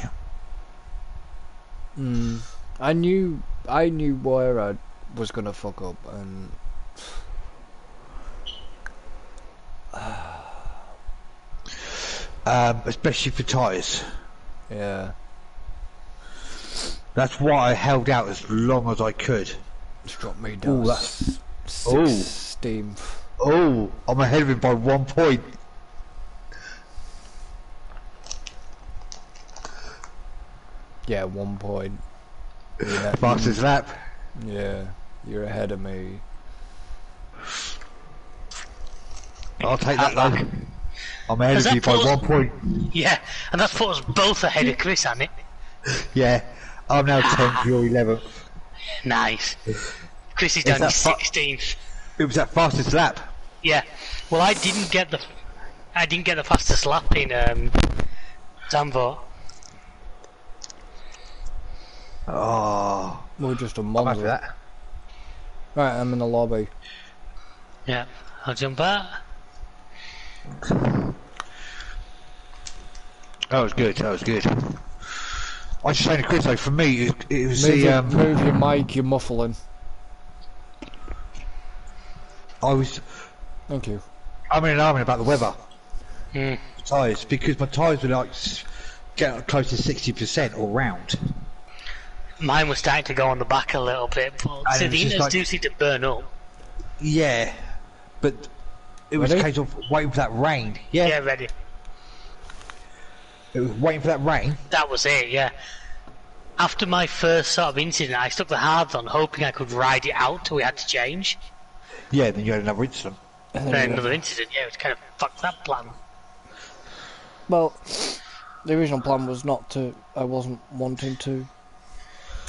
Mm. I knew, I knew where I was gonna fuck up, and um, especially for tyres. Yeah. That's why I held out as long as I could. It's dropped me down. Ooh, that's... Oh, steam. Oh, I'm ahead of him by one point. Yeah, one point. Fastest lap. Yeah, you're ahead of me. I'll take that though. I'm ahead of you by us... one point. Yeah, and that's put us both ahead of Chris, hasn't it? Yeah. I'm now tenth, you're eleventh. Nice. Chris is down to sixteenth. It was that fastest lap. Yeah. Well, I didn't get the, I didn't get the fastest lap in um, Zandvoort. Oh. We're just a monster. That. Right, I'm in the lobby. Yeah. I'll jump out. That was good. That was good. I was just saying to Chris, though, for me, it, it was move the... Your, um, move your mic, you're muffling. I was... Thank you. I'm in an argument about the weather. Mm. The tyres, because my tyres were like get close to sixty percent all round. Mine was starting to go on the back a little bit, but so the inners like, do seem to burn up. Yeah, but it was ready? a case of waiting for that rain. Yeah, yeah, ready. It was waiting for that rain. That was it. Yeah. After my first sort of incident, I stuck the hards on, hoping I could ride it out till we had to change. Yeah, then you had another incident. Then another another incident. Yeah, it kind of fucked that plan. Well, the original plan was not to. I wasn't wanting to.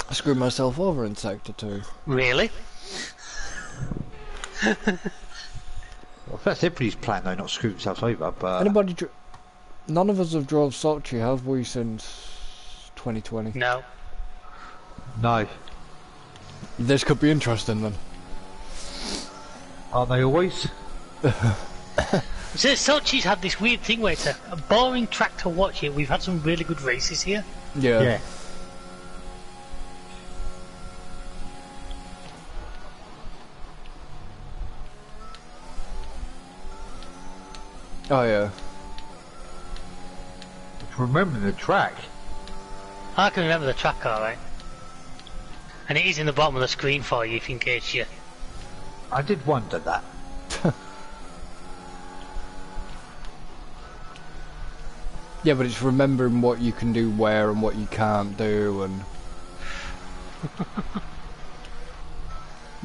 I screwed myself over in Sector two. Really? Well, that's everybody's plan though, not screw themselves over, but... Anybody... None of us have drove Sochi, have we, since... twenty twenty? No. No. This could be interesting then. Aren't they always? So Sochi's had this weird thing where it's a, a boring track to watch here. We've had some really good races here. Yeah. Yeah. Oh yeah. Remember the track. I can remember the track alright. And it is in the bottom of the screen for you if in case you... I did wonder that. Yeah, but it's remembering what you can do where and what you can't do and...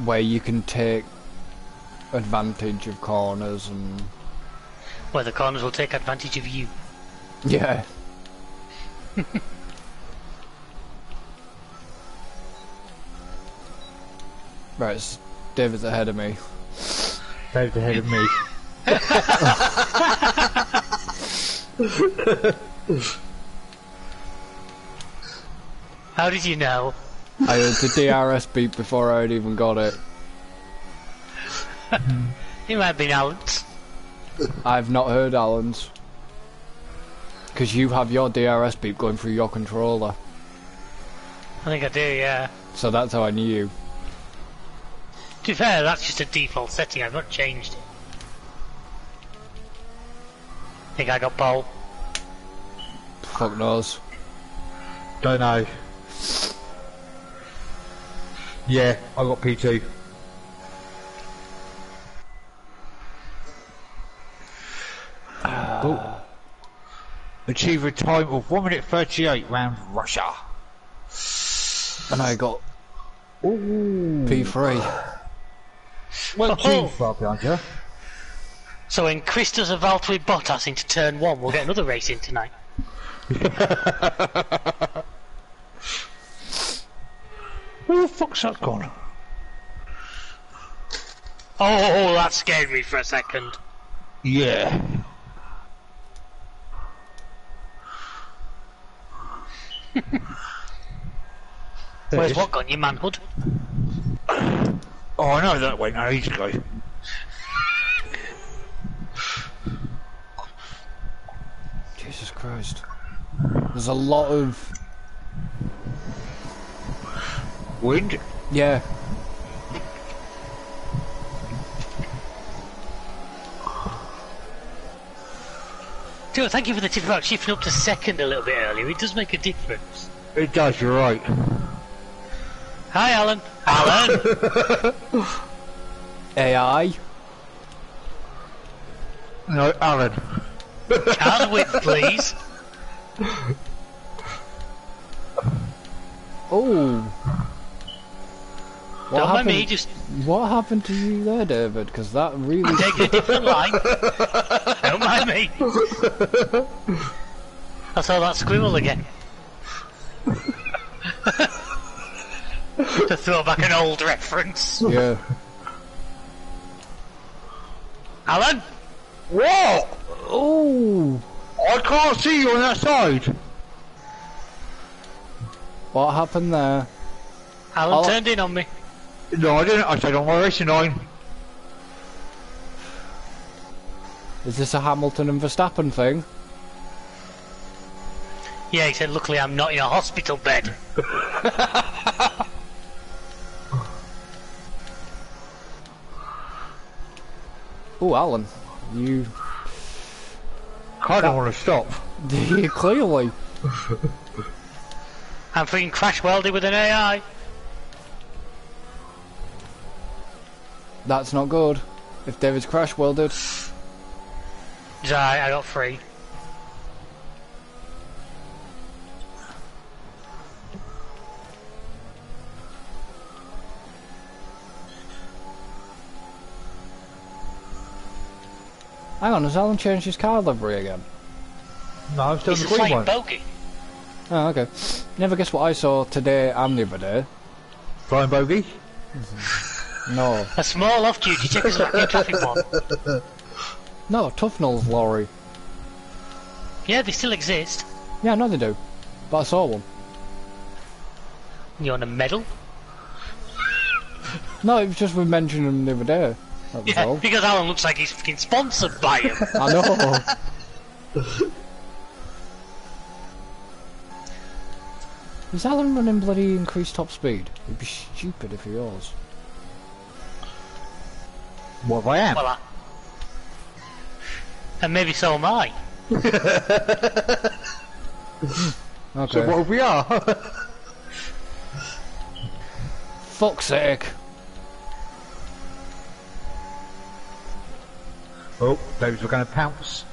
where you can take advantage of corners and... Well, the corners will take advantage of you. Yeah. Right, it's David's ahead of me. David's ahead of me. How did you know? I heard the D R S beep before I'd even got it. It might have been Alan's. I've not heard Alan's. Because you have your D R S beep going through your controller. I think I do, yeah. So that's how I knew you. To be fair, that's just a default setting, I've not changed it. I think I got pole. Fuck knows. Don't know. Yeah, I got P two. Oh. Achieve a time of one minute thirty-eight round Russia. And I got Ooh. P three. Well, too far behind you. So when Christos and Valtteri Bottas into turn one, we'll get another race in tonight. Where the fuck's that gone? Oh, that scared me for a second. Yeah. Where's what gone, your manhood? Oh, I know that way now, he's a guy. Jesus Christ. There's a lot of... wind? Yeah. Dude, thank you for the tip about shifting up to second a little bit earlier. It does make a difference. It does, you're right. Hi, Alan. Alan! A I? No, Alan. Can we, please? Oh. What Don't mind me, just... What happened to you there, David? Because that really... I'm taking a different line. Don't mind me. I saw that squirrel again. To throw back an old reference. Yeah. Alan? What? Oh. I can't see you on that side. What happened there? Alan I'll... turned in on me. No, I didn't. I said on my racing line. Is this a Hamilton and Verstappen thing? Yeah, he said, luckily I'm not in a hospital bed. Oh, Alan, you... I don't want to stop. Clearly. I'm freaking crash welded with an A I. That's not good. If David's crash welded. I, I got free. Hang on, has Alan changed his car livery again? No, I'm still in the green one. Bogey. Oh, okay. Never guess what I saw today and the other day. Flying bogey? No. A small off-duty Czechoslovakian traffic one. No, Tufnell's lorry. Yeah, they still exist. Yeah, I know they do. But I saw one. You on a medal? No, it was just we mentioned them the other day. Yeah, all. Because Alan looks like he's fucking sponsored by him. I know. Is Alan running bloody increased top speed? It'd be stupid if he was. What if I am? Well, I... And maybe so am I. Okay. So what if we are? Fuck's sake. Oh, those were going to pounce.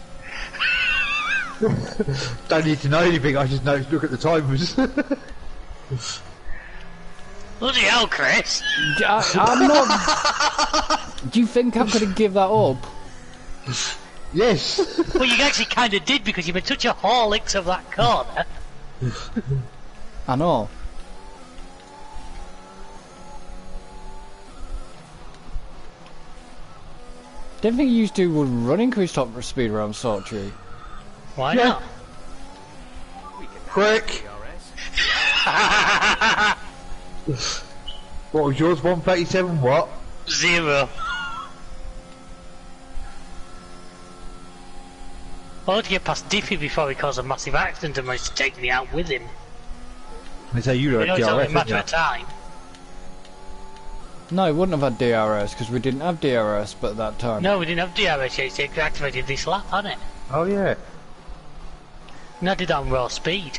Don't need to know anything, I just know to look at the timers. Bloody hell, Chris! I, I'm not... Do you think I'm going to give that up? Yes! Well, you actually kind of did, because you've been such a horlicks of that corner. I know. Didn't think you two would run increased top speed around Sochi. Why yeah. not? Quick! What was yours? one thirty-seven what? Zero. I ought to get past Dippy before he caused a massive accident and managed to take me out with him. That's how you do it, D R S, isn't it? It's only a matter of time. No, we wouldn't have had D R S, because we didn't have D R S but at that time. No, we didn't have D R S, it activated this lap, hadn't it? Oh, yeah. And I did that on raw speed.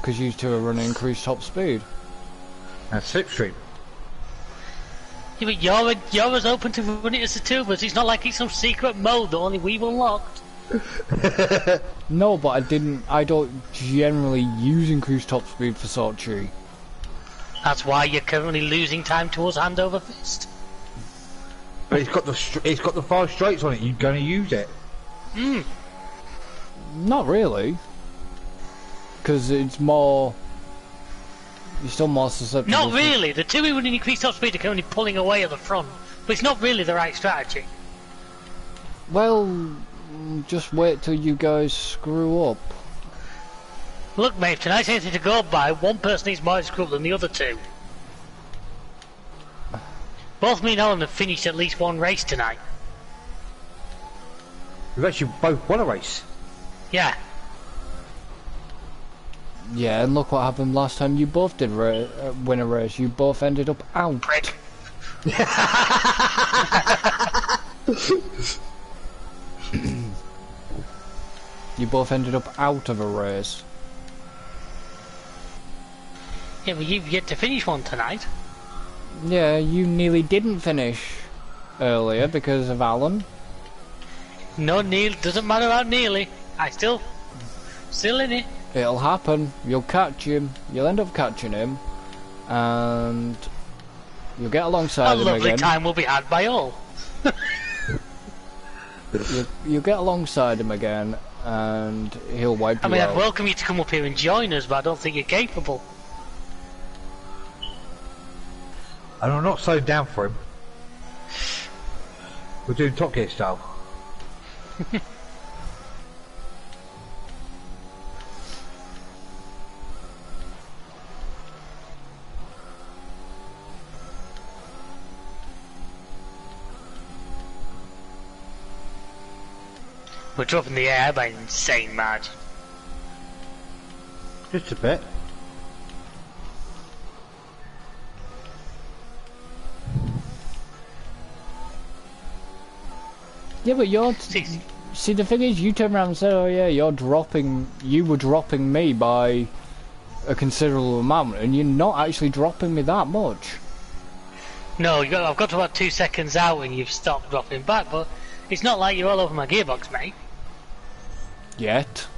Because you two are running increased top speed. That's slipstream. Yeah, but you're, you're as open to running as the two of us, it's not like it's some secret mode that only we've unlocked. No, but I didn't, I don't generally use increased top speed for Sochi. That's why you're currently losing time towards hand over fist. But it's got the it's got the five straights on it. You're going to use it? Hmm. Not really, because it's more. You're still more susceptible. Not really. The two who would increase top speed are currently pulling away at the front, but it's not really the right strategy. Well, just wait till you guys screw up. Look, mate, tonight's anything to go by. One person needs more screw up than the other two. Both me and Alan have finished at least one race tonight. We've actually both won a race. Yeah. Yeah, and look what happened last time. You both did ra uh, win a race. You both ended up out. Prick. You both ended up out of a race. Yeah, but you've yet to finish one tonight. Yeah, you nearly didn't finish earlier because of Alan. No, Neil, doesn't matter about nearly. I still, still in it. It'll happen. You'll catch him. You'll end up catching him. And you'll get alongside him again. A lovely time will be had by all. you'll, you'll get alongside him again and he'll wipe you out. I mean, I'd welcome you to come up here and join us, but I don't think you're capable. And I'm not slowing down for him. We're doing Top Gear style. We're dropping the air by an insane margin. Just a bit. Yeah, but you're t see, the thing is, you turned around and said, oh yeah, you're dropping, you were dropping me by a considerable amount, and you're not actually dropping me that much. No, you got, I've got to about two seconds out and you've stopped dropping back, but it's not like you're all over my gearbox, mate. Yet.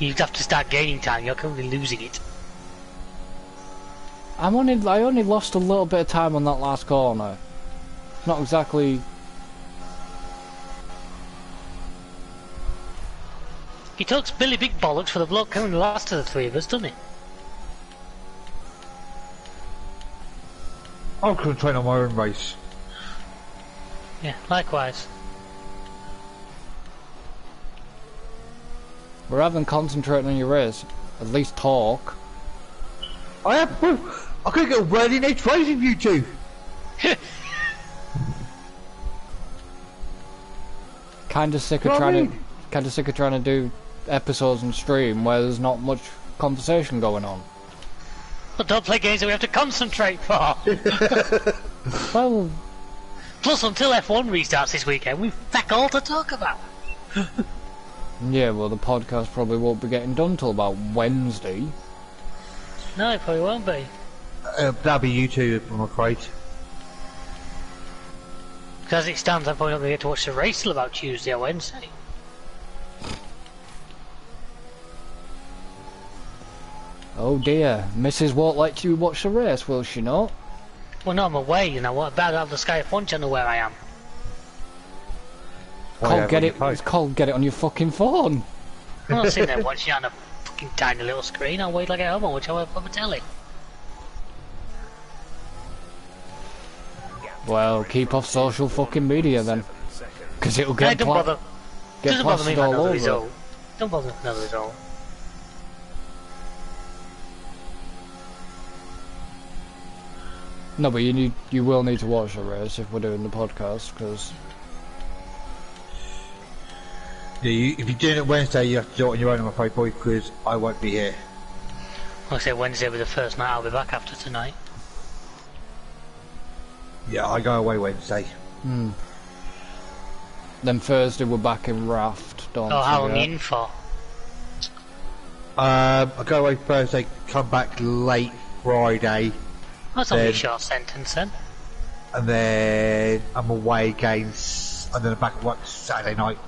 You'd have to start gaining time, you're currently losing it. I'm only, I only lost a little bit of time on that last corner. Not exactly... He talks Billy Big Bollocks for the bloke coming last of the three of us, doesn't he? I couldn't train on my own race. Yeah, likewise. Rather than concentrating on your race, at least talk. I have, I could get a word in each race if you two. Kind of sick of trying I mean? to, kind of sick of trying to do episodes and stream where there's not much conversation going on. Well, don't play games that we have to concentrate for. Well, plus until F one restarts this weekend, we've fuck all to talk about. Yeah, well, the podcast probably won't be getting done till about Wednesday. No, it probably won't be. Uh, that'll be you two, I'm afraid. Because as it stands, I'm probably not going to get to watch the race till about Tuesday or Wednesday. Oh dear, Missus won't let you watch the race, will she not? Well, no, I'm away, you know what, about have the Sky F one channel where I am. Well, can't yeah, get it, it's called get it on your fucking phone. I'm not sitting there watching it on a fucking tiny little screen. I'll wait till I get home and watch it on my telly. Well, keep off social fucking media then. Because it'll get, yeah, pla get doesn't plastered bother me all over. Result. Don't bother me with another result. No, but you, need, you will need to watch the race if we're doing the podcast, because... Yeah, you, if you're doing it Wednesday, you have to do it on your own, I'm afraid, boy, because I won't be here. Like I said, Wednesday will be the first night. I'll be back after tonight. Yeah, I go away Wednesday. Hmm. Then Thursday we're back in Raft, don't Oh, how long you in for? Um, I go away Thursday, come back late Friday. That's only a short sentence then. And then I'm away again, and then I'm back at work Saturday night.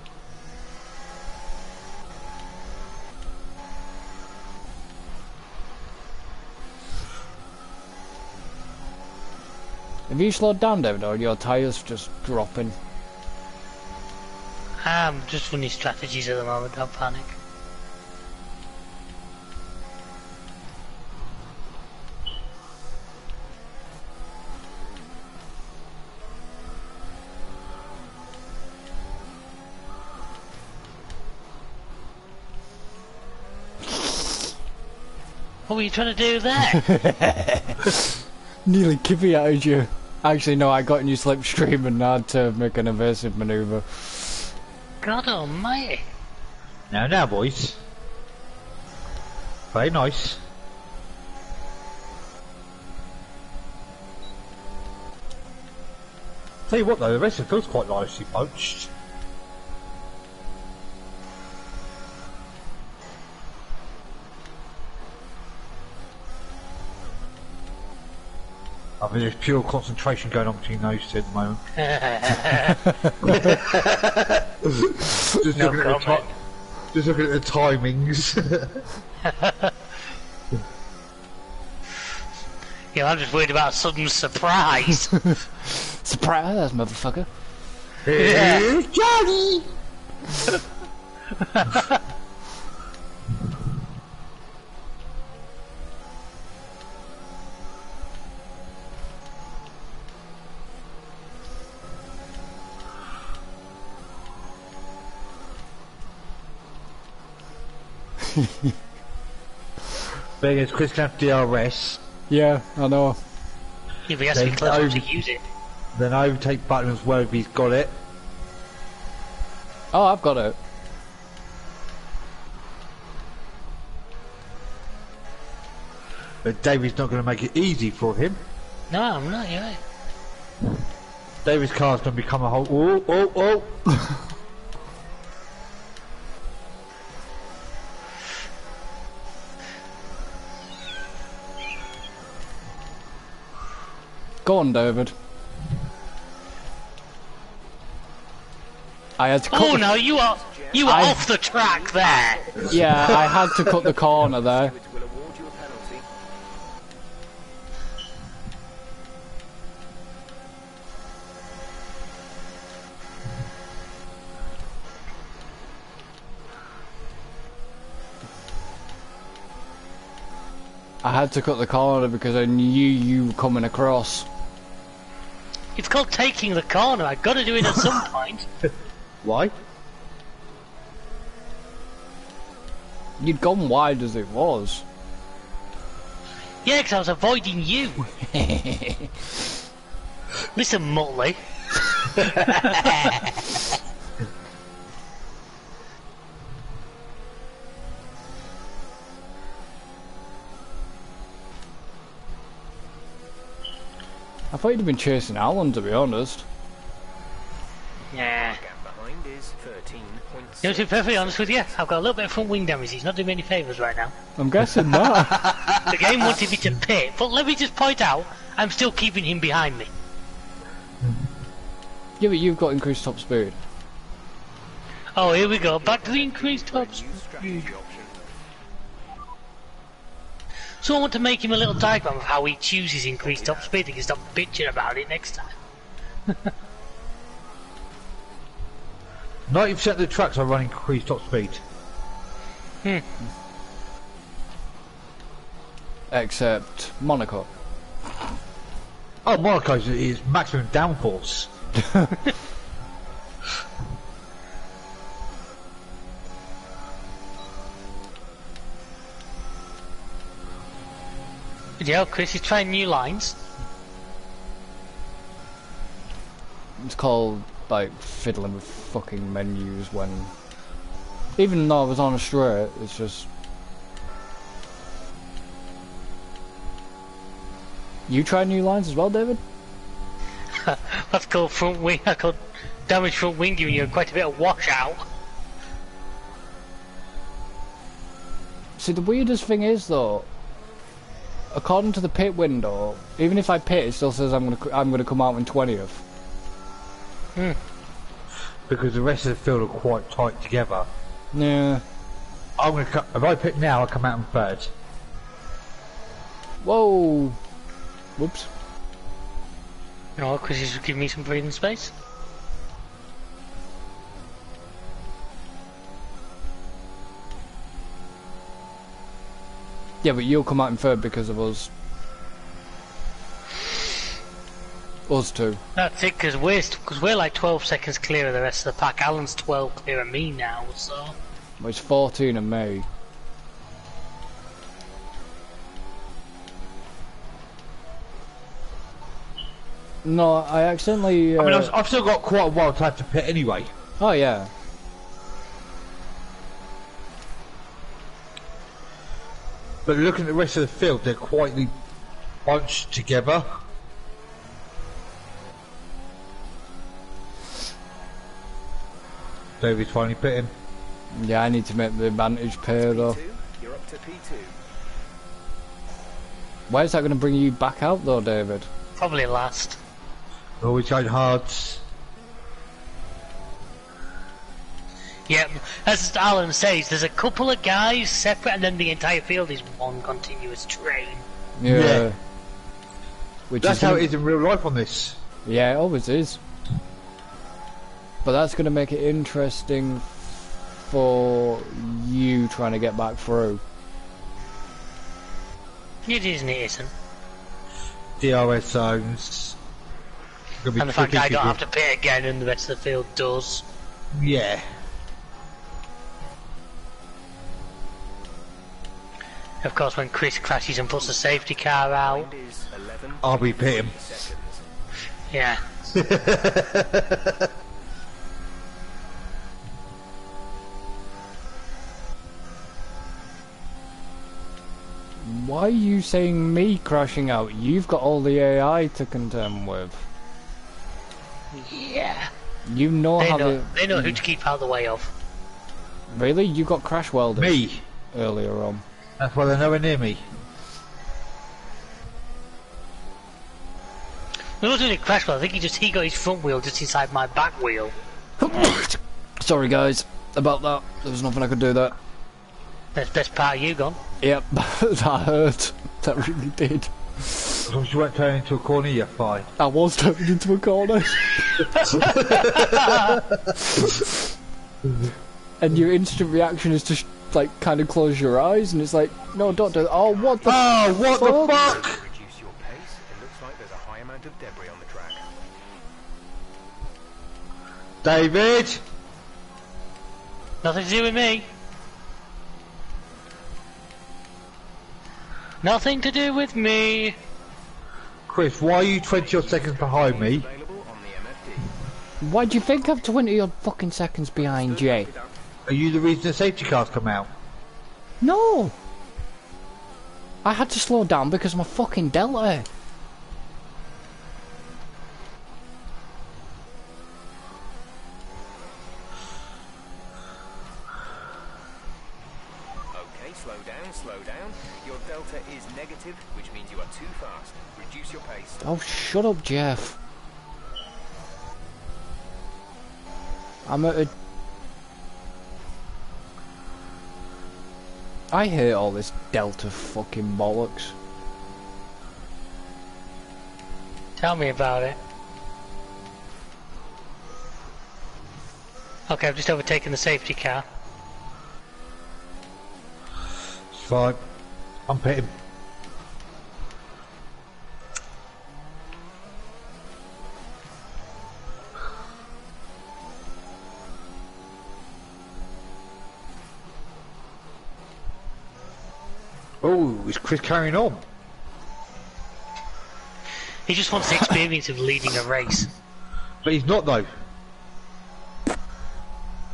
Have you slowed down, David, or are your tyres just dropping? I'm just running strategies at the moment, don't panic. What were you trying to do there? Nearly kippy out of you. Actually, no, I got in your slipstream and had to make an evasive manoeuvre. God almighty. Now, now, boys. Very nice. Tell you what, though, the rest of it feels quite nicely poached. I mean, there's pure concentration going on between those two at the moment. Just, no looking at the just looking at the timings. Yeah, I'm just worried about a sudden surprise. Surprise, motherfucker. Here's Johnny! There is Chris can have D R S. Yeah, I know. Yeah, but he has to be close to use it. Then overtake button as well if he's got it. Oh, I've got it. But David's not going to make it easy for him. No, I'm not, you're right. David's car's gonna become a whole. Oh, oh, oh! Go on, David. I had to cut. Oh no, you are you are I, off the track there. Yeah, I had to cut the corner there. I had to cut the corner because I knew you were coming across. It's called taking the corner. I've got to do it at some point. Why? You'd gone wide as it was. Yeah, because I was avoiding you. Listen, Motley. I thought you'd been chasing Alan, to be honest. Yeah. You know, to be perfectly honest with you, I've got a little bit of front wing damage. He's not doing me any favours right now. I'm guessing not. The game wanted me to pit, but let me just point out, I'm still keeping him behind me. Yeah, but you've got increased top speed. Oh, here we go. Back to the increased top speed. So I want to make him a little diagram of how he chooses increased top speed. He can stop bitching about it next time. ninety percent of the tracks are running increased top speed. Hmm. Except Monaco. Oh, Monaco is, is maximum downforce. Yeah, Chris is trying new lines. It's called, like, fiddling with fucking menus when... Even though I was on a straight, it's just... You try new lines as well, David? That's called front wing, I called damage front wing giving you quite a bit of washout. See, the weirdest thing is, though... According to the pit window, even if I pit, it still says I'm gonna I'm gonna come out in twentieth. Hmm. Because the rest of the field are quite tight together. Yeah. I'm gonna if I pit now, I come out in third. Whoa. Whoops. You know what, Chris is giving me some breathing space. Yeah, but you'll come out in third because of us. Us two. That's it, because we're, we're like twelve seconds clear of the rest of the pack. Alan's twelve clear of me now, so... Well, it's fourteen of me. No, I accidentally... Uh... I mean, I've, I've still got quite a while time to pit anyway. Oh, yeah. But looking at the rest of the field, they're quietly bunched together. David's finally pitting. Yeah, I need to make the advantage pair though. You're up to P two. Where's that going to bring you back out though, David? Probably last. Oh, we tried hards. Yeah, as Alan says, there's a couple of guys separate and then the entire field is one continuous train. Yeah. yeah. Which that's is how it is in real life on this. Yeah, it always is. But that's going to make it interesting for you trying to get back through. It isn't, it isn't. D R S zones. And the fact that I don't have to pay again and the rest of the field does. Yeah. Of course, when Chris crashes and puts the safety car out, I'll be pitting. Yeah. Why are you saying me crashing out? You've got all the A I to contend with. Yeah. You know they how know, to... They know who to keep out of the way of. Really? You got crash welded? Me? Earlier on. That's why they're nowhere near me. He wasn't a crash weld, I think he just he got his front wheel just inside my back wheel. Sorry guys, about that. There was nothing I could do there. That's the best part of you gone. Yep, that hurt. That really did. As long as you weren't turning into a corner, you're fine. I was turning into a corner. And your instant reaction is to, sh like, kind of close your eyes, and it's like, no, don't do that. Oh, what the Oh, what fuck? the fuck? Reduce your pace. It looks like there's a high amount of debris on the track. David! Nothing to do with me. Nothing to do with me. Chris, why are you twenty odd seconds behind me? Why do you think I'm twenty odd fucking seconds behind Jay? Are you the reason the safety car's come out? No. I had to slow down because my fucking delta. Oh, shut up, Jeff. I'm at a... I hate all this Delta fucking bollocks. Tell me about it. Okay, I've just overtaken the safety car. It's fine. I'm pitting. Oh, is Chris carrying on? He just wants the experience of leading a race. But he's not, though.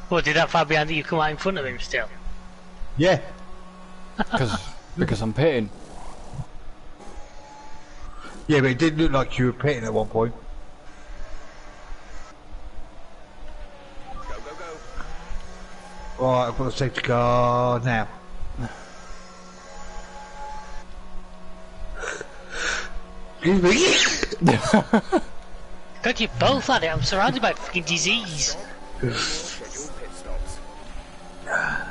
Well, did that far behind that you come out in front of him still? Yeah. Because because I'm pitting. Yeah, but it did look like you were pitting at one point. Go, go, go. Right, I've got a safety car now. God, you both had it. I'm surrounded by fucking disease. Mm.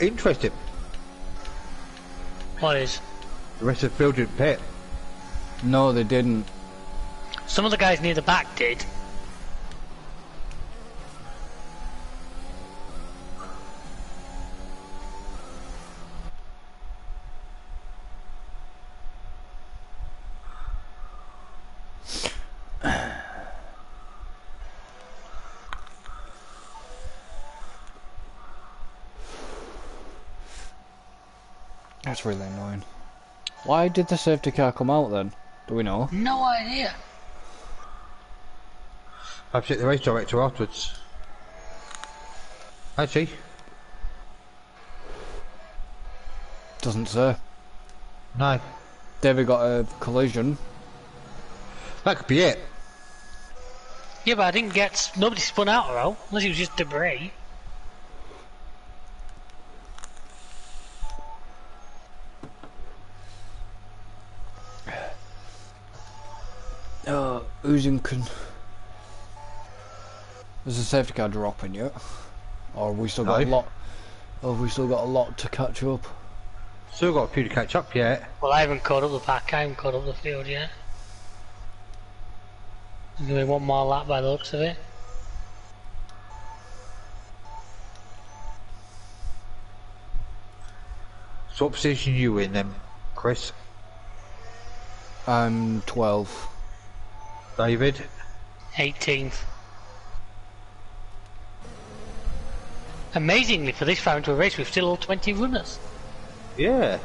Interesting. What is? The rest of the field didn't pit. No, they didn't. Some of the guys near the back did. That's really annoying. Why did the safety car come out then? Do we know? No idea. I've checked the race director afterwards. Actually, doesn't say. No. David got a collision. That could be it. Yeah, but I didn't get... Nobody spun out, though. Unless it was just debris. Oh, who's in con... There's a safety car dropping yet? Or have we still got no. a lot? Or have we still got a lot to catch up? Still got a few to catch up yet. Well, I haven't caught up the pack. I haven't caught up the field yet. There's gonna be one more lap by the looks of it. So what position are you in then, Chris? I'm twelve. David? eighteenth. Amazingly, for this far into a race, we've still all twenty runners. Yeah.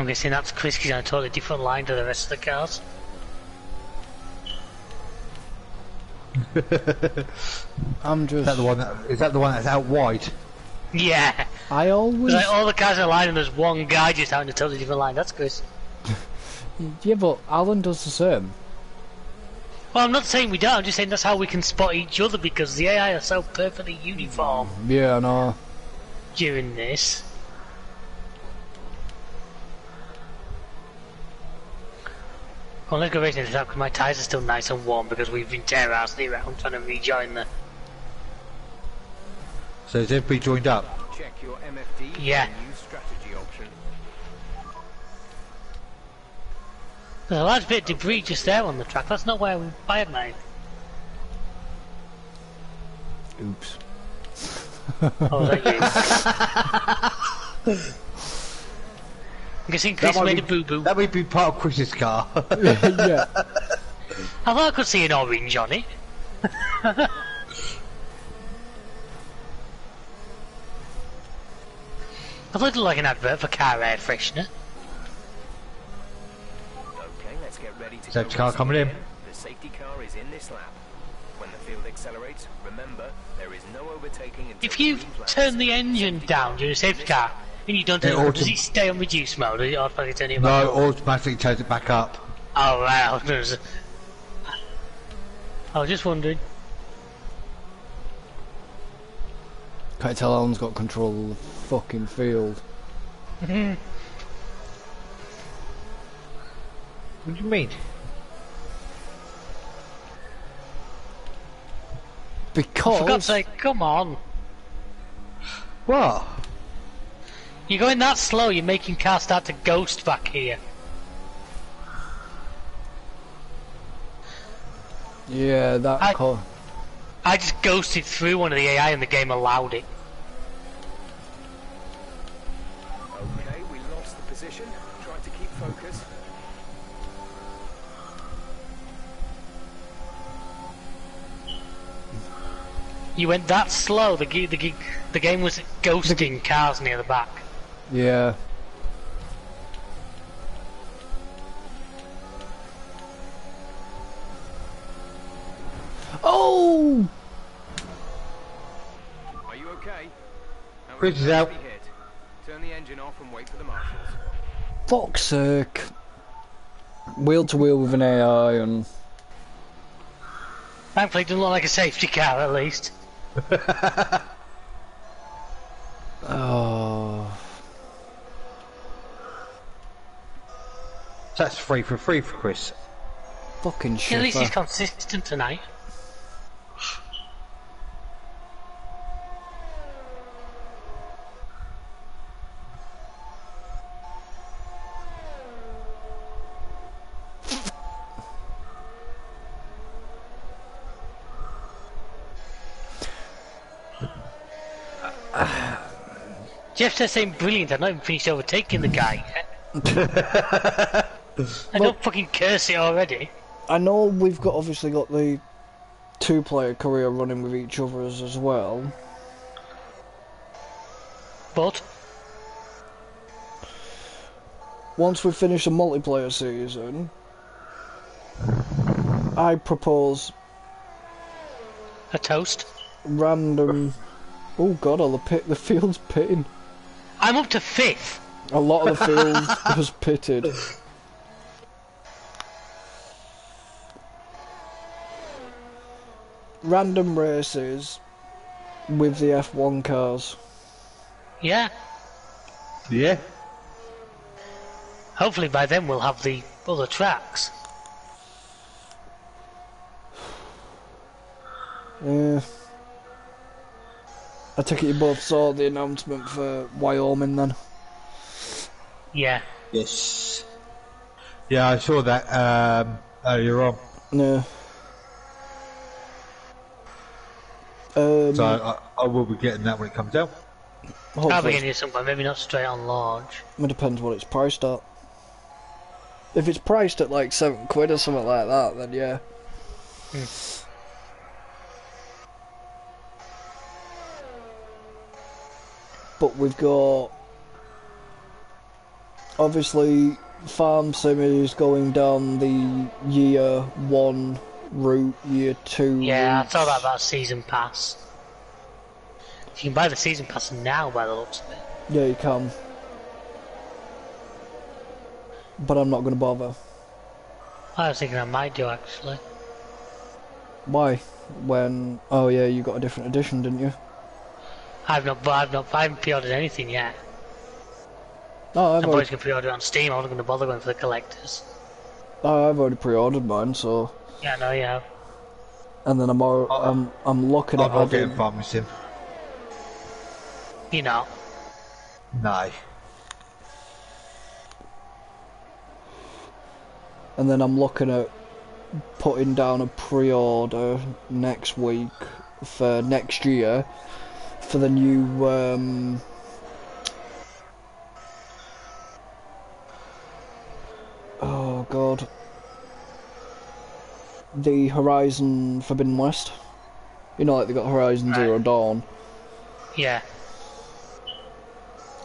I'm guessing that's Chris, because he's on a totally different line to the rest of the cars. I'm just. Is that the one that, is that the one that's out wide? Yeah. I always. Like all the cars are lined, and there's one guy just out in a totally different line. That's Chris. Yeah, but Alan does the same. Well, I'm not saying we don't. I'm just saying that's how we can spot each other, because the A I are so perfectly uniform. Yeah, I know. During this. Well, let's go racing this out because my tyres are still nice and warm because we've been tear arsely around trying to rejoin the... So is everybody joined up? Check your M F D yeah. New strategy option. There's a large bit of debris just there on the track. That's not where we fired mine. Oops. Oh, is that you? I'm guessing Chris made be, a boo-boo. That would be part of Chris's car. Yeah. I thought I could see an orange on it. I looked like an advert for car air freshener. Okay, let's get ready to Safety car coming in. in. The safety car is in this lap. When the field accelerates, remember there is no overtaking. If you turn the engine down during a safety car. When you don't do it, it does it stay on reduce mode? Or does it automatically turn it back? No, it automatically turns it back up. Oh, wow. I was just wondering. Can't tell Alan's got control of the fucking field. What do you mean? Because... For God's sake, come on. What? You're going that slow, you're making cars start to ghost back here. Yeah, that I, car... I just ghosted through one of the A I and the game allowed it. Okay, we lost the position. Try to keep focus. You went that slow, the, the, the, the game was ghosting cars near the back. Yeah. Oh! Are you okay? Bridge is out. Turn the engine off and wait for the marshals. Fuck's sake. Wheel to wheel with an A I and... Thankfully it doesn't look like a safety car at least. Oh. That's free for free for Chris. Fucking shit. At least he's consistent tonight. Jeff's just saying brilliant, I've not even finished overtaking the guy yet. I well, don't fucking curse it already. I know we've got obviously got the two player career running with each other as well. But? Once we finish the multiplayer season, I propose... A toast? Random... Oh god, all the pit, the field's pitting. I'm up to fifth. A lot of the field was pitted. Random races with the F one cars. Yeah. Yeah. Hopefully by then we'll have the other tracks. Yeah. I take it you both saw the announcement for Wyoming then? Yeah. Yes. Yeah, I saw that um, earlier on. Yeah. Um, so I, I will be getting that when it comes out. I'll be getting it somewhere, maybe not straight on launch. It depends what it's priced at. If it's priced at like seven quid or something like that, then yeah. Hmm. But we've got obviously Farm Sim is going down the year one route, year two Yeah, routes. I thought about that season pass. You can buy the season pass now by the looks of it. Yeah, you can. But I'm not going to bother. I was thinking I might do, actually. Why? When... Oh yeah, you got a different edition, didn't you? I've not... I've not... I haven't pre-ordered anything yet. No, I've I'm already... going to pre-order on Steam. I'm not going to bother going for the collectors. No, I've already pre-ordered mine, so... Yeah, no, you have. And then I'm... All... Oh, I'm, I'm looking at... I'm not getting promising. You know. No. And then I'm looking at putting down a pre-order next week for next year for the new um, oh god, the Horizon Forbidden West. You know, like they got Horizon Zero Dawn. Yeah.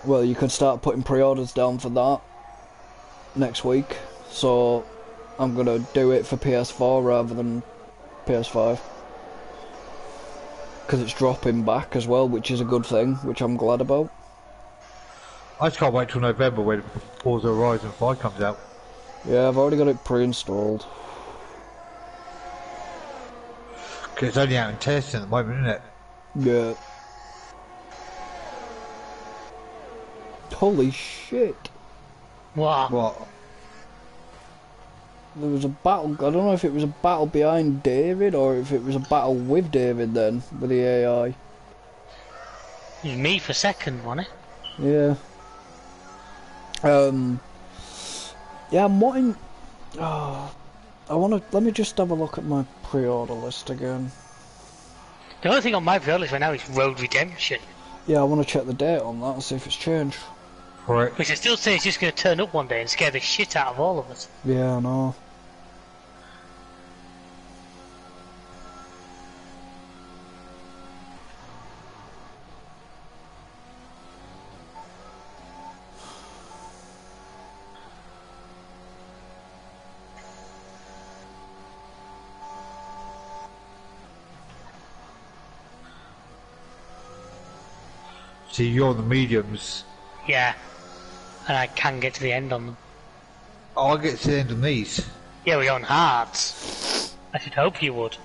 Well, you could start putting pre-orders down for that next week. So. I'm going to do it for P S four rather than P S five. Because it's dropping back as well, which is a good thing, which I'm glad about. I just can't wait till November when Forza Horizon five comes out. Yeah, I've already got it pre-installed. Because it's only out in testing at the moment, isn't it? Yeah. Holy shit. What? What? There was a battle, I don't know if it was a battle behind David or if it was a battle with David then, with the A I. It was me for second, wasn't it? Yeah. Um, yeah, I'm wanting, oh, I want to, let me just have a look at my pre-order list again. The only thing on my pre-order list right now is Road Redemption. Yeah, I want to check the date on that and see if it's changed. Right. Which I still say is just going to turn up one day and scare the shit out of all of us. Yeah, I know. See, you're the mediums. Yeah. And I can get to the end on them. Oh, I'll get to the end on these. Yeah, we're on hearts. I should hope you would.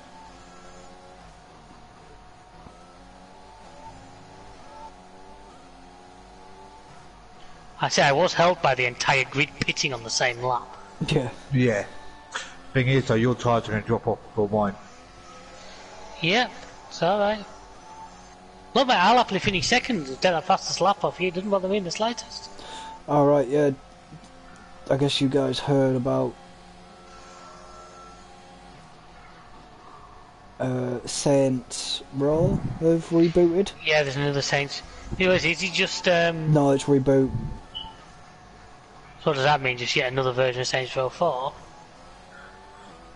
I say I was helped by the entire grid pitting on the same lap. Yeah. Yeah. Thing is, though, your tyres are going to drop off before mine. Yep, it's alright. Look, mate, I'll happily finish second and get that fastest lap off you. It doesn't bother me in the slightest. Alright, yeah. I guess you guys heard about uh, Saints Row. They've rebooted. Yeah, there's another Saints. Who is it? Is he just... Um... No, it's reboot. So what does that mean? Just yet another version of Saints Row four?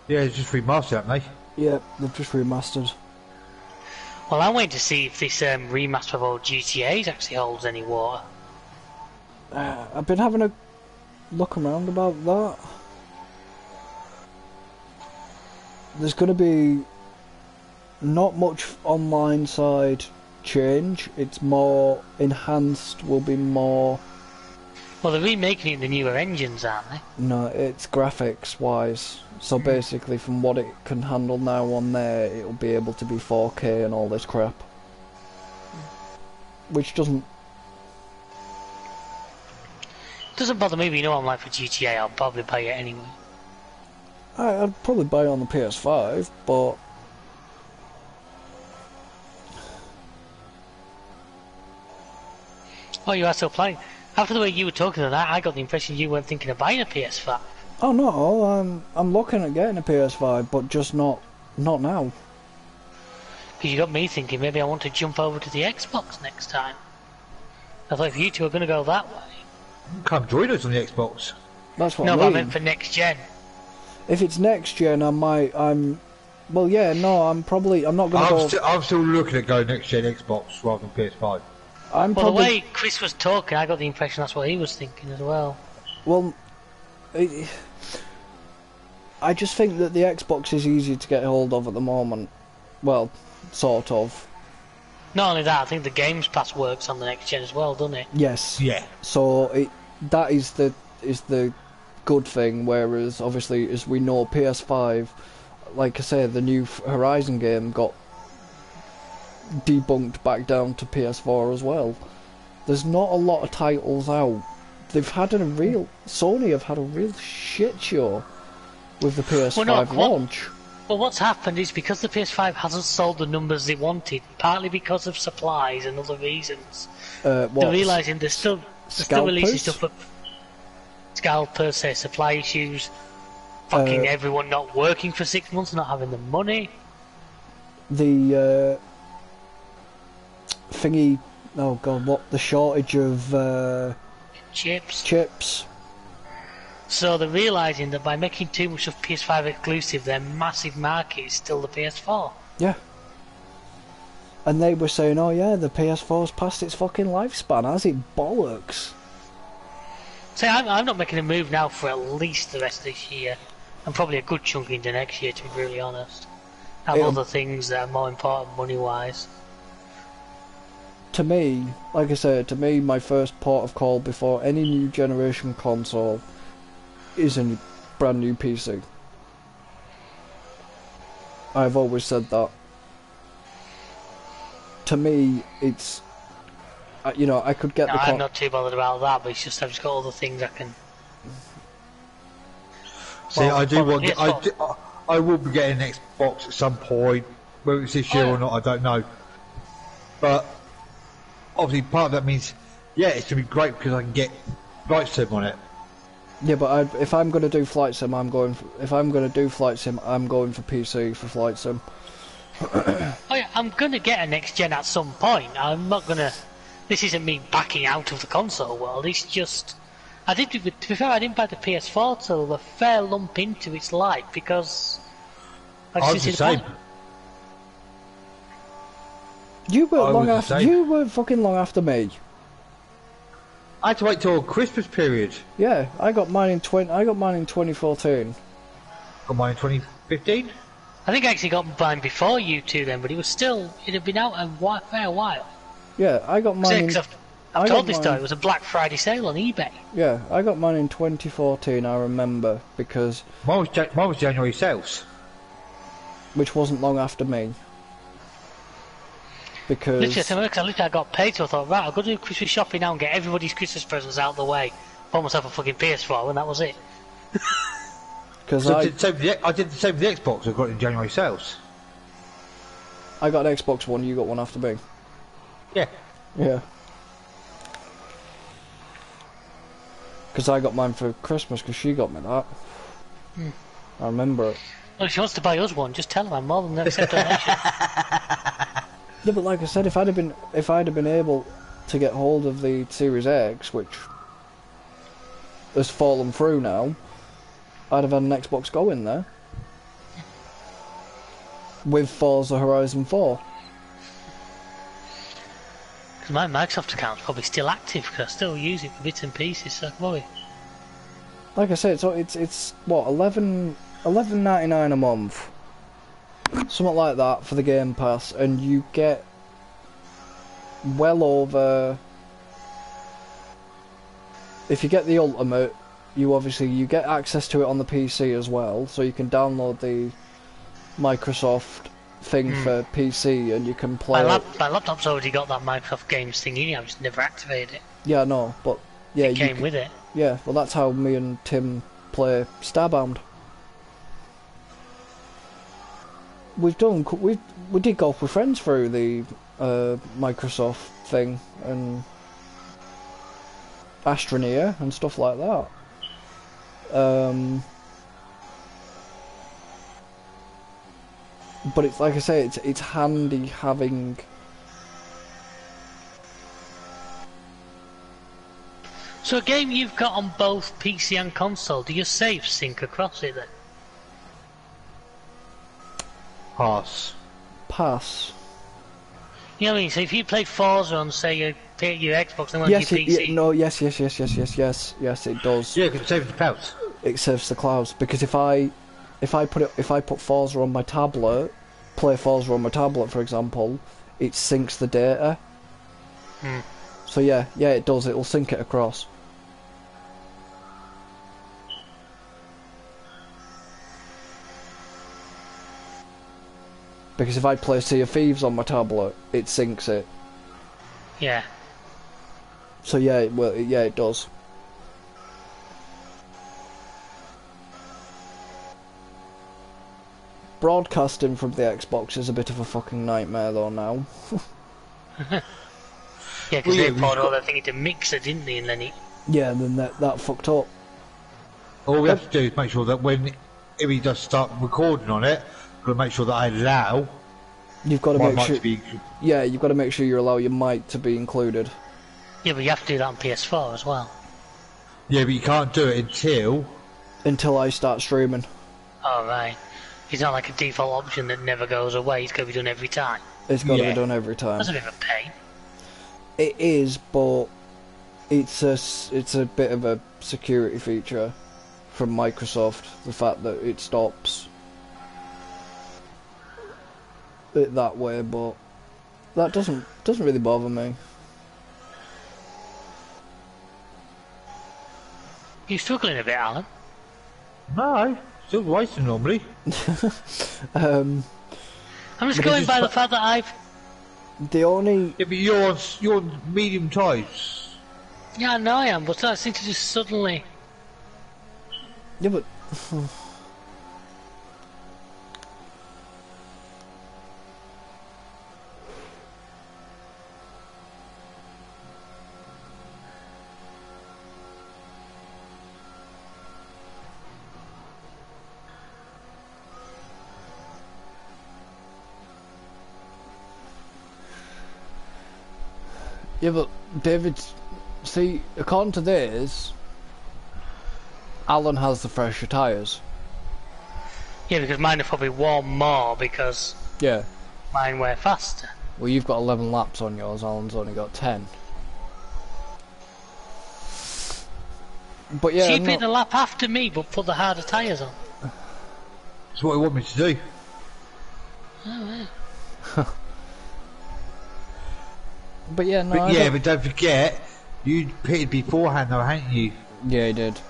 Yeah, it's just remastered, haven't they? Yeah, they've just remastered. Well, I'm waiting to see if this um, remaster of old G T As actually holds any water. Uh, I've been having a look around about that. There's going to be not much online side change. It's more enhanced, will be more... Well, they're remaking it the newer engines, aren't they? No, it's graphics-wise. So basically, from what it can handle now on there, it'll be able to be four K and all this crap. Which doesn't... Doesn't bother me, but you know what I'm like for G T A, I'll probably buy it anyway. I, I'd probably buy it on the P S five, but... Oh, you are still playing? After the way you were talking to that, I got the impression you weren't thinking of buying a P S five. Oh no, I'm I'm looking at getting a P S five, but just not not now. Because you got me thinking maybe I want to jump over to the Xbox next time. I thought if you two are going to go that way, come join us on the Xbox. That's what. No, I mean. But I meant for next gen. If it's next gen, I might. I'm. Well, yeah, no, I'm probably. I'm not going to go. St I'm still looking at going next gen Xbox rather than P S five. I'm well, probably... the way Chris was talking, I got the impression that's what he was thinking as well. Well, it, I just think that the Xbox is easier to get hold of at the moment. Well, sort of. Not only that, I think the Games Pass works on the next gen as well, doesn't it? Yes. Yeah. So it, that is the is the good thing. Whereas, obviously, as we know, P S five, like I say, the new Horizon game got debunked back down to P S four as well. There's not a lot of titles out. They've had a real Sony have had a real shit show with the P S five well, no, launch. What, well, what's happened is because the P S five hasn't sold the numbers they wanted, partly because of supplies and other reasons. Uh, they're realising they're still, they're still releasing stuff, but scalpers, say supply issues, fucking uh, everyone not working for six months, not having the money. The uh, thingy, oh god, what the shortage of uh, chips? Chips. So they're realising that by making too much of P S five exclusive, their massive market is still the P S four. Yeah. And they were saying, oh yeah, the P S four's past its fucking lifespan, has it? Bollocks. See, I'm, I'm not making a move now for at least the rest of this year, and probably a good chunk into next year, to be really honest. I have It'll, other things that are more important money-wise. To me, like I said, to me, my first port of call before any new generation console is a brand new P C. I've always said that. To me, it's, you know, I could get no, the... I'm not too bothered about that, but it's just I've just got other things I can... See, well, I do want... Get, I, do, I, I will be getting an Xbox at some point, whether it's this year oh, yeah. or not, I don't know. But, obviously, part of that means, yeah, it's going to be great because I can get Flight Sim on it. Yeah, but I'd, if I'm going to do Flight Sim, I'm going... For, if I'm going to do Flight Sim, I'm going for P C for Flight Sim. Oh, yeah, I'm going to get a next-gen at some point. I'm not going to... This isn't me backing out of the console world, it's just... I did, to be fair, I didn't buy the P S four till a fair lump into its life, because... I, just I was the same. Point. You were long after... You were fucking long after me. I had to wait till Christmas period. Yeah, I got mine in twenty. I got mine in twenty fourteen. Got mine in twenty fifteen? I think I actually got mine before you two then, but it was still... It had been out a fair while. Yeah, I got mine. Cause in, I've, I've I told this story. It was a Black Friday sale on eBay. Yeah, I got mine in twenty fourteen. I remember because mine was, ja mine was January sales, which wasn't long after me. Because literally, I, looked, I, looked, I got paid, so I thought, right, I'll go do Christmas shopping now and get everybody's Christmas presents out of the way. Bought myself a fucking P S four, and that was it. Because so I, I did the same with the Xbox. I got it in January sales. I got an Xbox One. You got one after me. Yeah. Yeah. Because I got mine for Christmas because she got me that. Mm. I remember it. Well, if she wants to buy us one, just tell her I'm more than accept donation. Yeah, but like I said, if I'd have been if I'd have been able to get hold of the Series X, which has fallen through now, I'd have had an Xbox Go in there. With Forza Horizon four. My Microsoft account's probably still active because I still use it for bits and pieces, so worry. Like I said, so it's it's what eleven eleven ninety nine a month, something like that for the Game Pass, and you get well over. If you get the Ultimate, you obviously you get access to it on the P C as well, so you can download the Microsoft thing mm. for P C and you can play. My, lap my laptop's already got that Microsoft Games thing in it, I've just never activated it. Yeah, no, but yeah, it came with it. Yeah, well, that's how me and Tim play Starbound. We've done. We we did golf with friends through the uh, Microsoft thing and Astroneer and stuff like that. Um. But it's like I say, it's it's handy having. So a game you've got on both P C and console, do your saves sync across it then? Pass. Pass. You know what I mean? So if you played Forza on, say, your, your Xbox and one yes, your it, P C... Yeah, no, yes, yes, yes, yes, yes, yes, yes, it does. Yeah, because it saves the clouds. It saves the clouds, because if I, if I put it, if I put Forza on my tablet, play Forza on my tablet, for example, it syncs the data. Hmm. So yeah, yeah, it does. It'll sync it across. Because if I play Sea of Thieves on my tablet, it syncs it. Yeah. So yeah, it, well, yeah, it does. Broadcasting from the Xbox is a bit of a fucking nightmare though now. Yeah, because they poured all that thing into Mixer, didn't they, and then it... Yeah, and then that, that fucked up. All we have to do is make sure that when, if he does start recording on it, to make sure that I allow. You've got to make sure. To be... Yeah, you've got to make sure you allow your mic to be included. Yeah, but you have to do that on P S four as well. Yeah, but you can't do it until. Until I start streaming. Oh right, it's not like a default option that never goes away. It's got to be done every time. It's got yeah. to be done every time. That's a bit of a pain. It is, but it's a it's a bit of a security feature from Microsoft. The fact that it stops. It that way, but that doesn't doesn't really bother me. You're struggling a bit, Alan. No, still writing normally. um, I'm just going by the fact that I've the only. Yeah, but you're you're medium types. Yeah, I know I am, but that seems to just suddenly. Yeah, but. Yeah, but David, see, according to this, Alan has the fresher tyres. Yeah, because mine are probably worn more because yeah, mine wear faster. Well, you've got eleven laps on yours. Alan's only got ten. But yeah, so you picked a lap after me, but put the harder tyres on. That's what he wanted me to do. Oh yeah. But yeah, no. But yeah, don't... but don't forget, you pitted beforehand, though, hadn't you? Yeah, I did.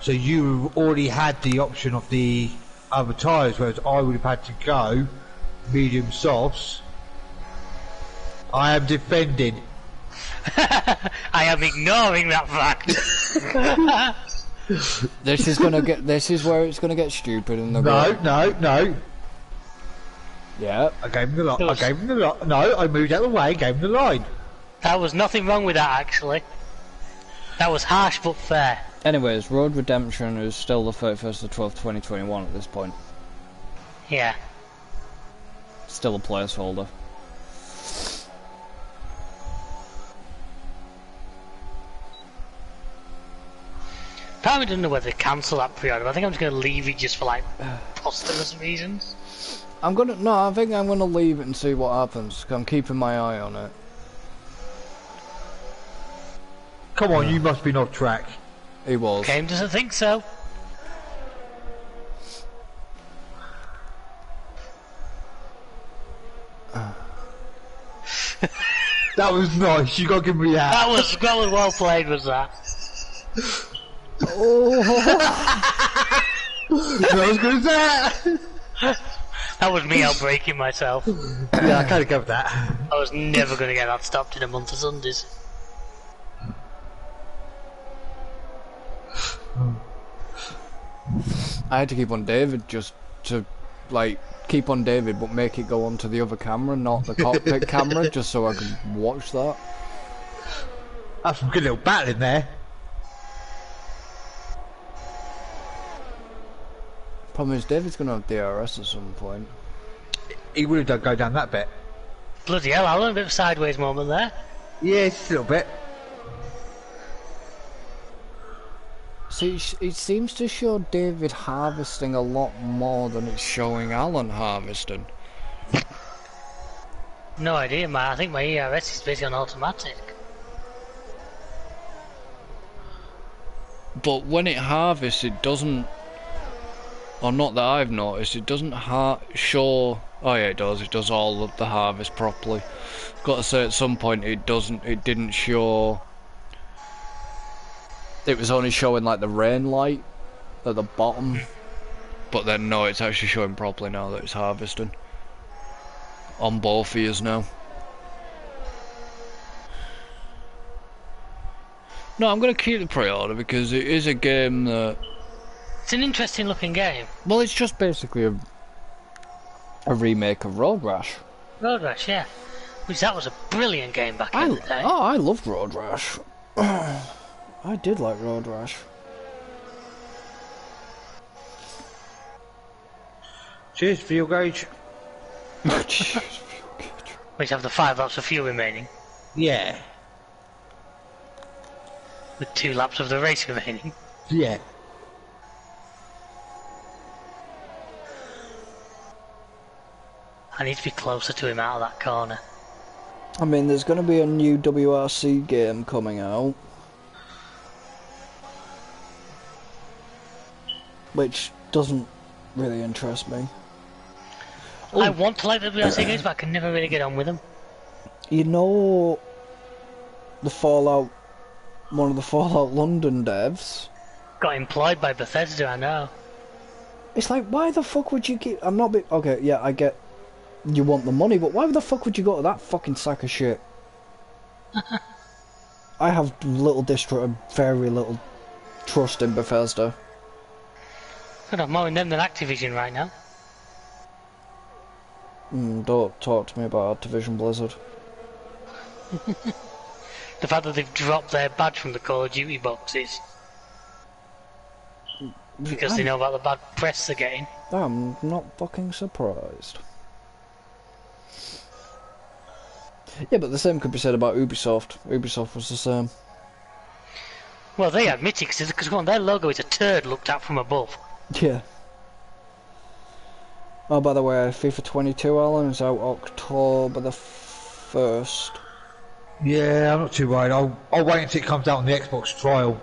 So you already had the option of the other tyres, whereas I would have had to go medium softs. I am defending. I am ignoring that fact. This is gonna get. This is where it's gonna get stupid in the. No, game. no, no. Yeah, I gave him the line. I gave him the line. No, I moved out of the way. Gave him the line. That was nothing wrong with that actually. That was harsh but fair. Anyways, Road Redemption is still the thirty-first of the twelfth, twenty twenty-one at this point. Yeah. Still a placeholder. Apparently, I don't know whether to cancel that pre-order. I think I'm just going to leave it just for like posthumous reasons. I'm gonna no. I think I'm gonna leave it and see what happens. I'm keeping my eye on it. Come on, you must be off track. He was. Game doesn't think so. That was nice. You gotta give me that. That was that was well played. Was that? Oh. That was good as that. That was me out breaking myself. Yeah, I kind of got that. I was never going to get that stopped in a month of Sundays. I had to keep on David just to, like, keep on David but make it go onto the other camera, not the cockpit camera, just so I could watch that. That's some good little battle in there. Problem is, David's going to have D R S at some point. He would have done go down that bit. Bloody hell, Alan, a bit of a sideways moment there. Yeah, just a little bit. See, it seems to show David harvesting a lot more than it's showing Alan harvesting. No idea, my, I think my E R S is basically on automatic. But when it harvests, it doesn't, or not that I've noticed, it doesn't ha show, oh yeah it does, it does all of the harvest properly. I've got to say at some point it doesn't, it didn't show, it was only showing like the rain light at the bottom, but then no, it's actually showing properly now that it's harvesting. On both ears now. No, I'm going to keep the pre-order because it is a game that... It's an interesting looking game. Well, it's just basically a, a remake of Road Rash. Road Rash, yeah. Which that was a brilliant game back I, in the day. Oh, I loved Road Rash. I did like Road Rash. Cheers for your gauge. We have the five laps of fuel remaining. Yeah. With two laps of the race remaining. Yeah. I need to be closer to him out of that corner. I mean, there's going to be a new W R C game coming out. Which doesn't really interest me. Ooh. I want to like the W R C games, but I can never really get on with them. You know, the Fallout, one of the Fallout London devs got employed by Bethesda. I know. It's like, why the fuck would you get? I'm not. Be, okay, yeah, I get. You want the money, but why the fuck would you go to that fucking sack of shit? I have little distrust, very little trust in Bethesda. Could have more in them than Activision right now. Mm, don't talk to me about Activision Blizzard. The fact that they've dropped their badge from the Call of Duty boxes. Because I'm, they know about the bad press they're getting. I'm not fucking surprised. Yeah, but the same could be said about Ubisoft. Ubisoft was the same. Well, they admit it because one, their logo is a turd looked at from above. Yeah. Oh, by the way, FIFA twenty-two, Alan, is out October the first. Yeah, I'm not too worried. I'll, I'll wait until it comes out on the Xbox trial.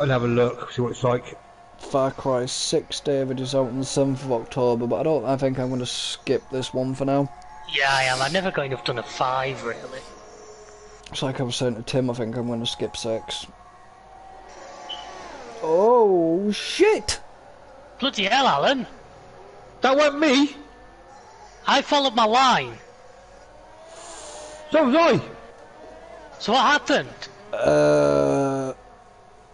I'll have a look, see what it's like. Far Cry six, David, is out on the seventh of October, but I don't. I think I'm going to skip this one for now. Yeah, I am. I've never got enough done a five, really. It's like I was saying to Tim, I think I'm going to skip six. Oh, shit! Bloody hell, Alan! That weren't me! I followed my line! So was I! So what happened? Uh...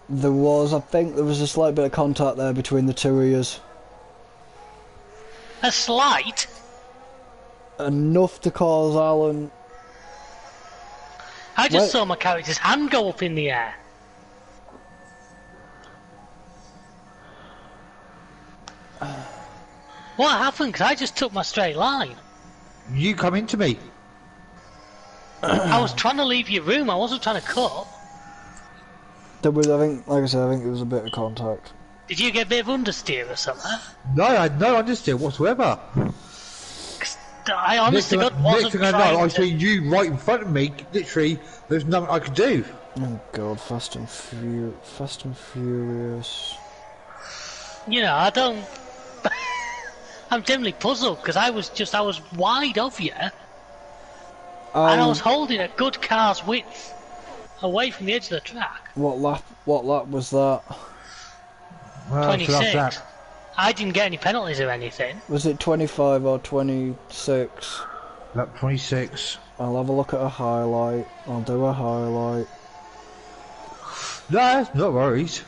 There was, I think there was a slight bit of contact there between the two of yous. A slight? Enough to cause Alan... I just Wait. saw my character's hand go up in the air. What happened? Because I just took my straight line. You come into me. I was trying to leave your room. I wasn't trying to cut. There was, I think, like I said, I think it was a bit of contact. Did you get a bit of understeer or something? No, I had no understeer whatsoever. I honestly got wasn't trying I know, to... I see you right in front of me. Literally, there's nothing I could do. Oh God, Fast and Furious, Fast and Furious. You know, I don't. I'm dimly puzzled because I was just I was wide of you, um, and I was holding a good car's width away from the edge of the track. What lap? What lap was that? Well, twenty-six. I didn't get any penalties or anything. Was it twenty-five or twenty-six? Lap twenty-six. I'll have a look at a highlight. I'll do a highlight. No, no worries.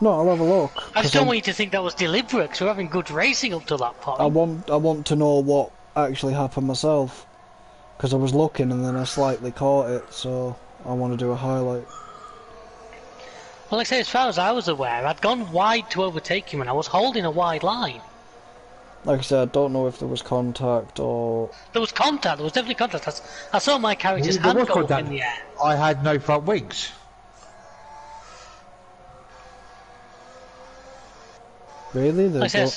No, I'll have a look. I just don't I'm... want you to think that was deliberate, because we're having good racing up to that point. I want, I want to know what actually happened myself, because I was looking and then I slightly caught it, so I want to do a highlight. Well, like I say, as far as I was aware, I'd gone wide to overtake him, and I was holding a wide line. Like I said, I don't know if there was contact or... There was contact, there was definitely contact. I, I saw my character's well, hand go up in the air. I had no front wings. Really? They're, do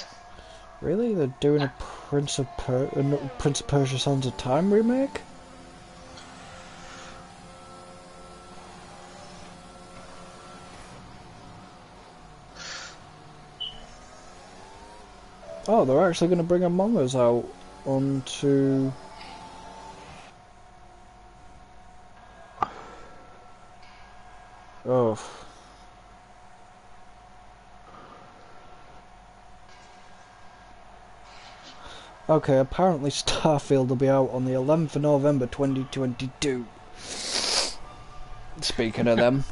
really? They're doing a Prince of Per- uh, no, Prince of Persia Sands of Time remake? Oh, they're actually going to bring Among Us out onto... Oh. Okay, apparently Starfield will be out on the eleventh of November twenty twenty-two. Speaking of them,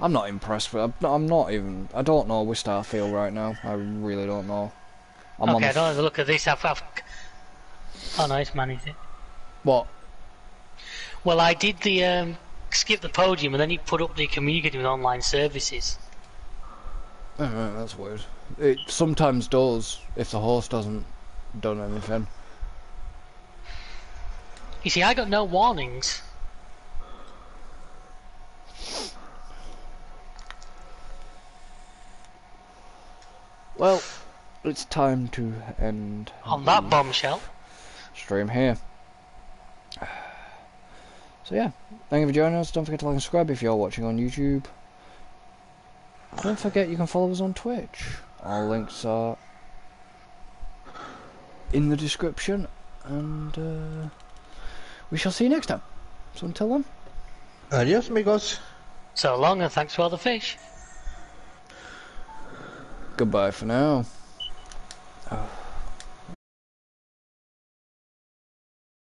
I'm not impressed with... I'm not, I'm not even... I don't know with Starfield right now. I really don't know. I'm okay, I don't have a look at this. I've, I've... Oh no, it's man, is it? What? Well, I did the, um, skip the podium and then he put up the communicating with online services. Oh, right, that's weird. It sometimes does, if the host hasn't done anything. You see, I got no warnings. Well... It's time to end on that bombshell stream here. So yeah, thank you for joining us. Don't forget to like and subscribe if you're watching on YouTube. Don't forget you can follow us on Twitch. Our links are in the description, and uh, we shall see you next time. So until then, adios amigos. So long and thanks for all the fish. Goodbye for now. Oh.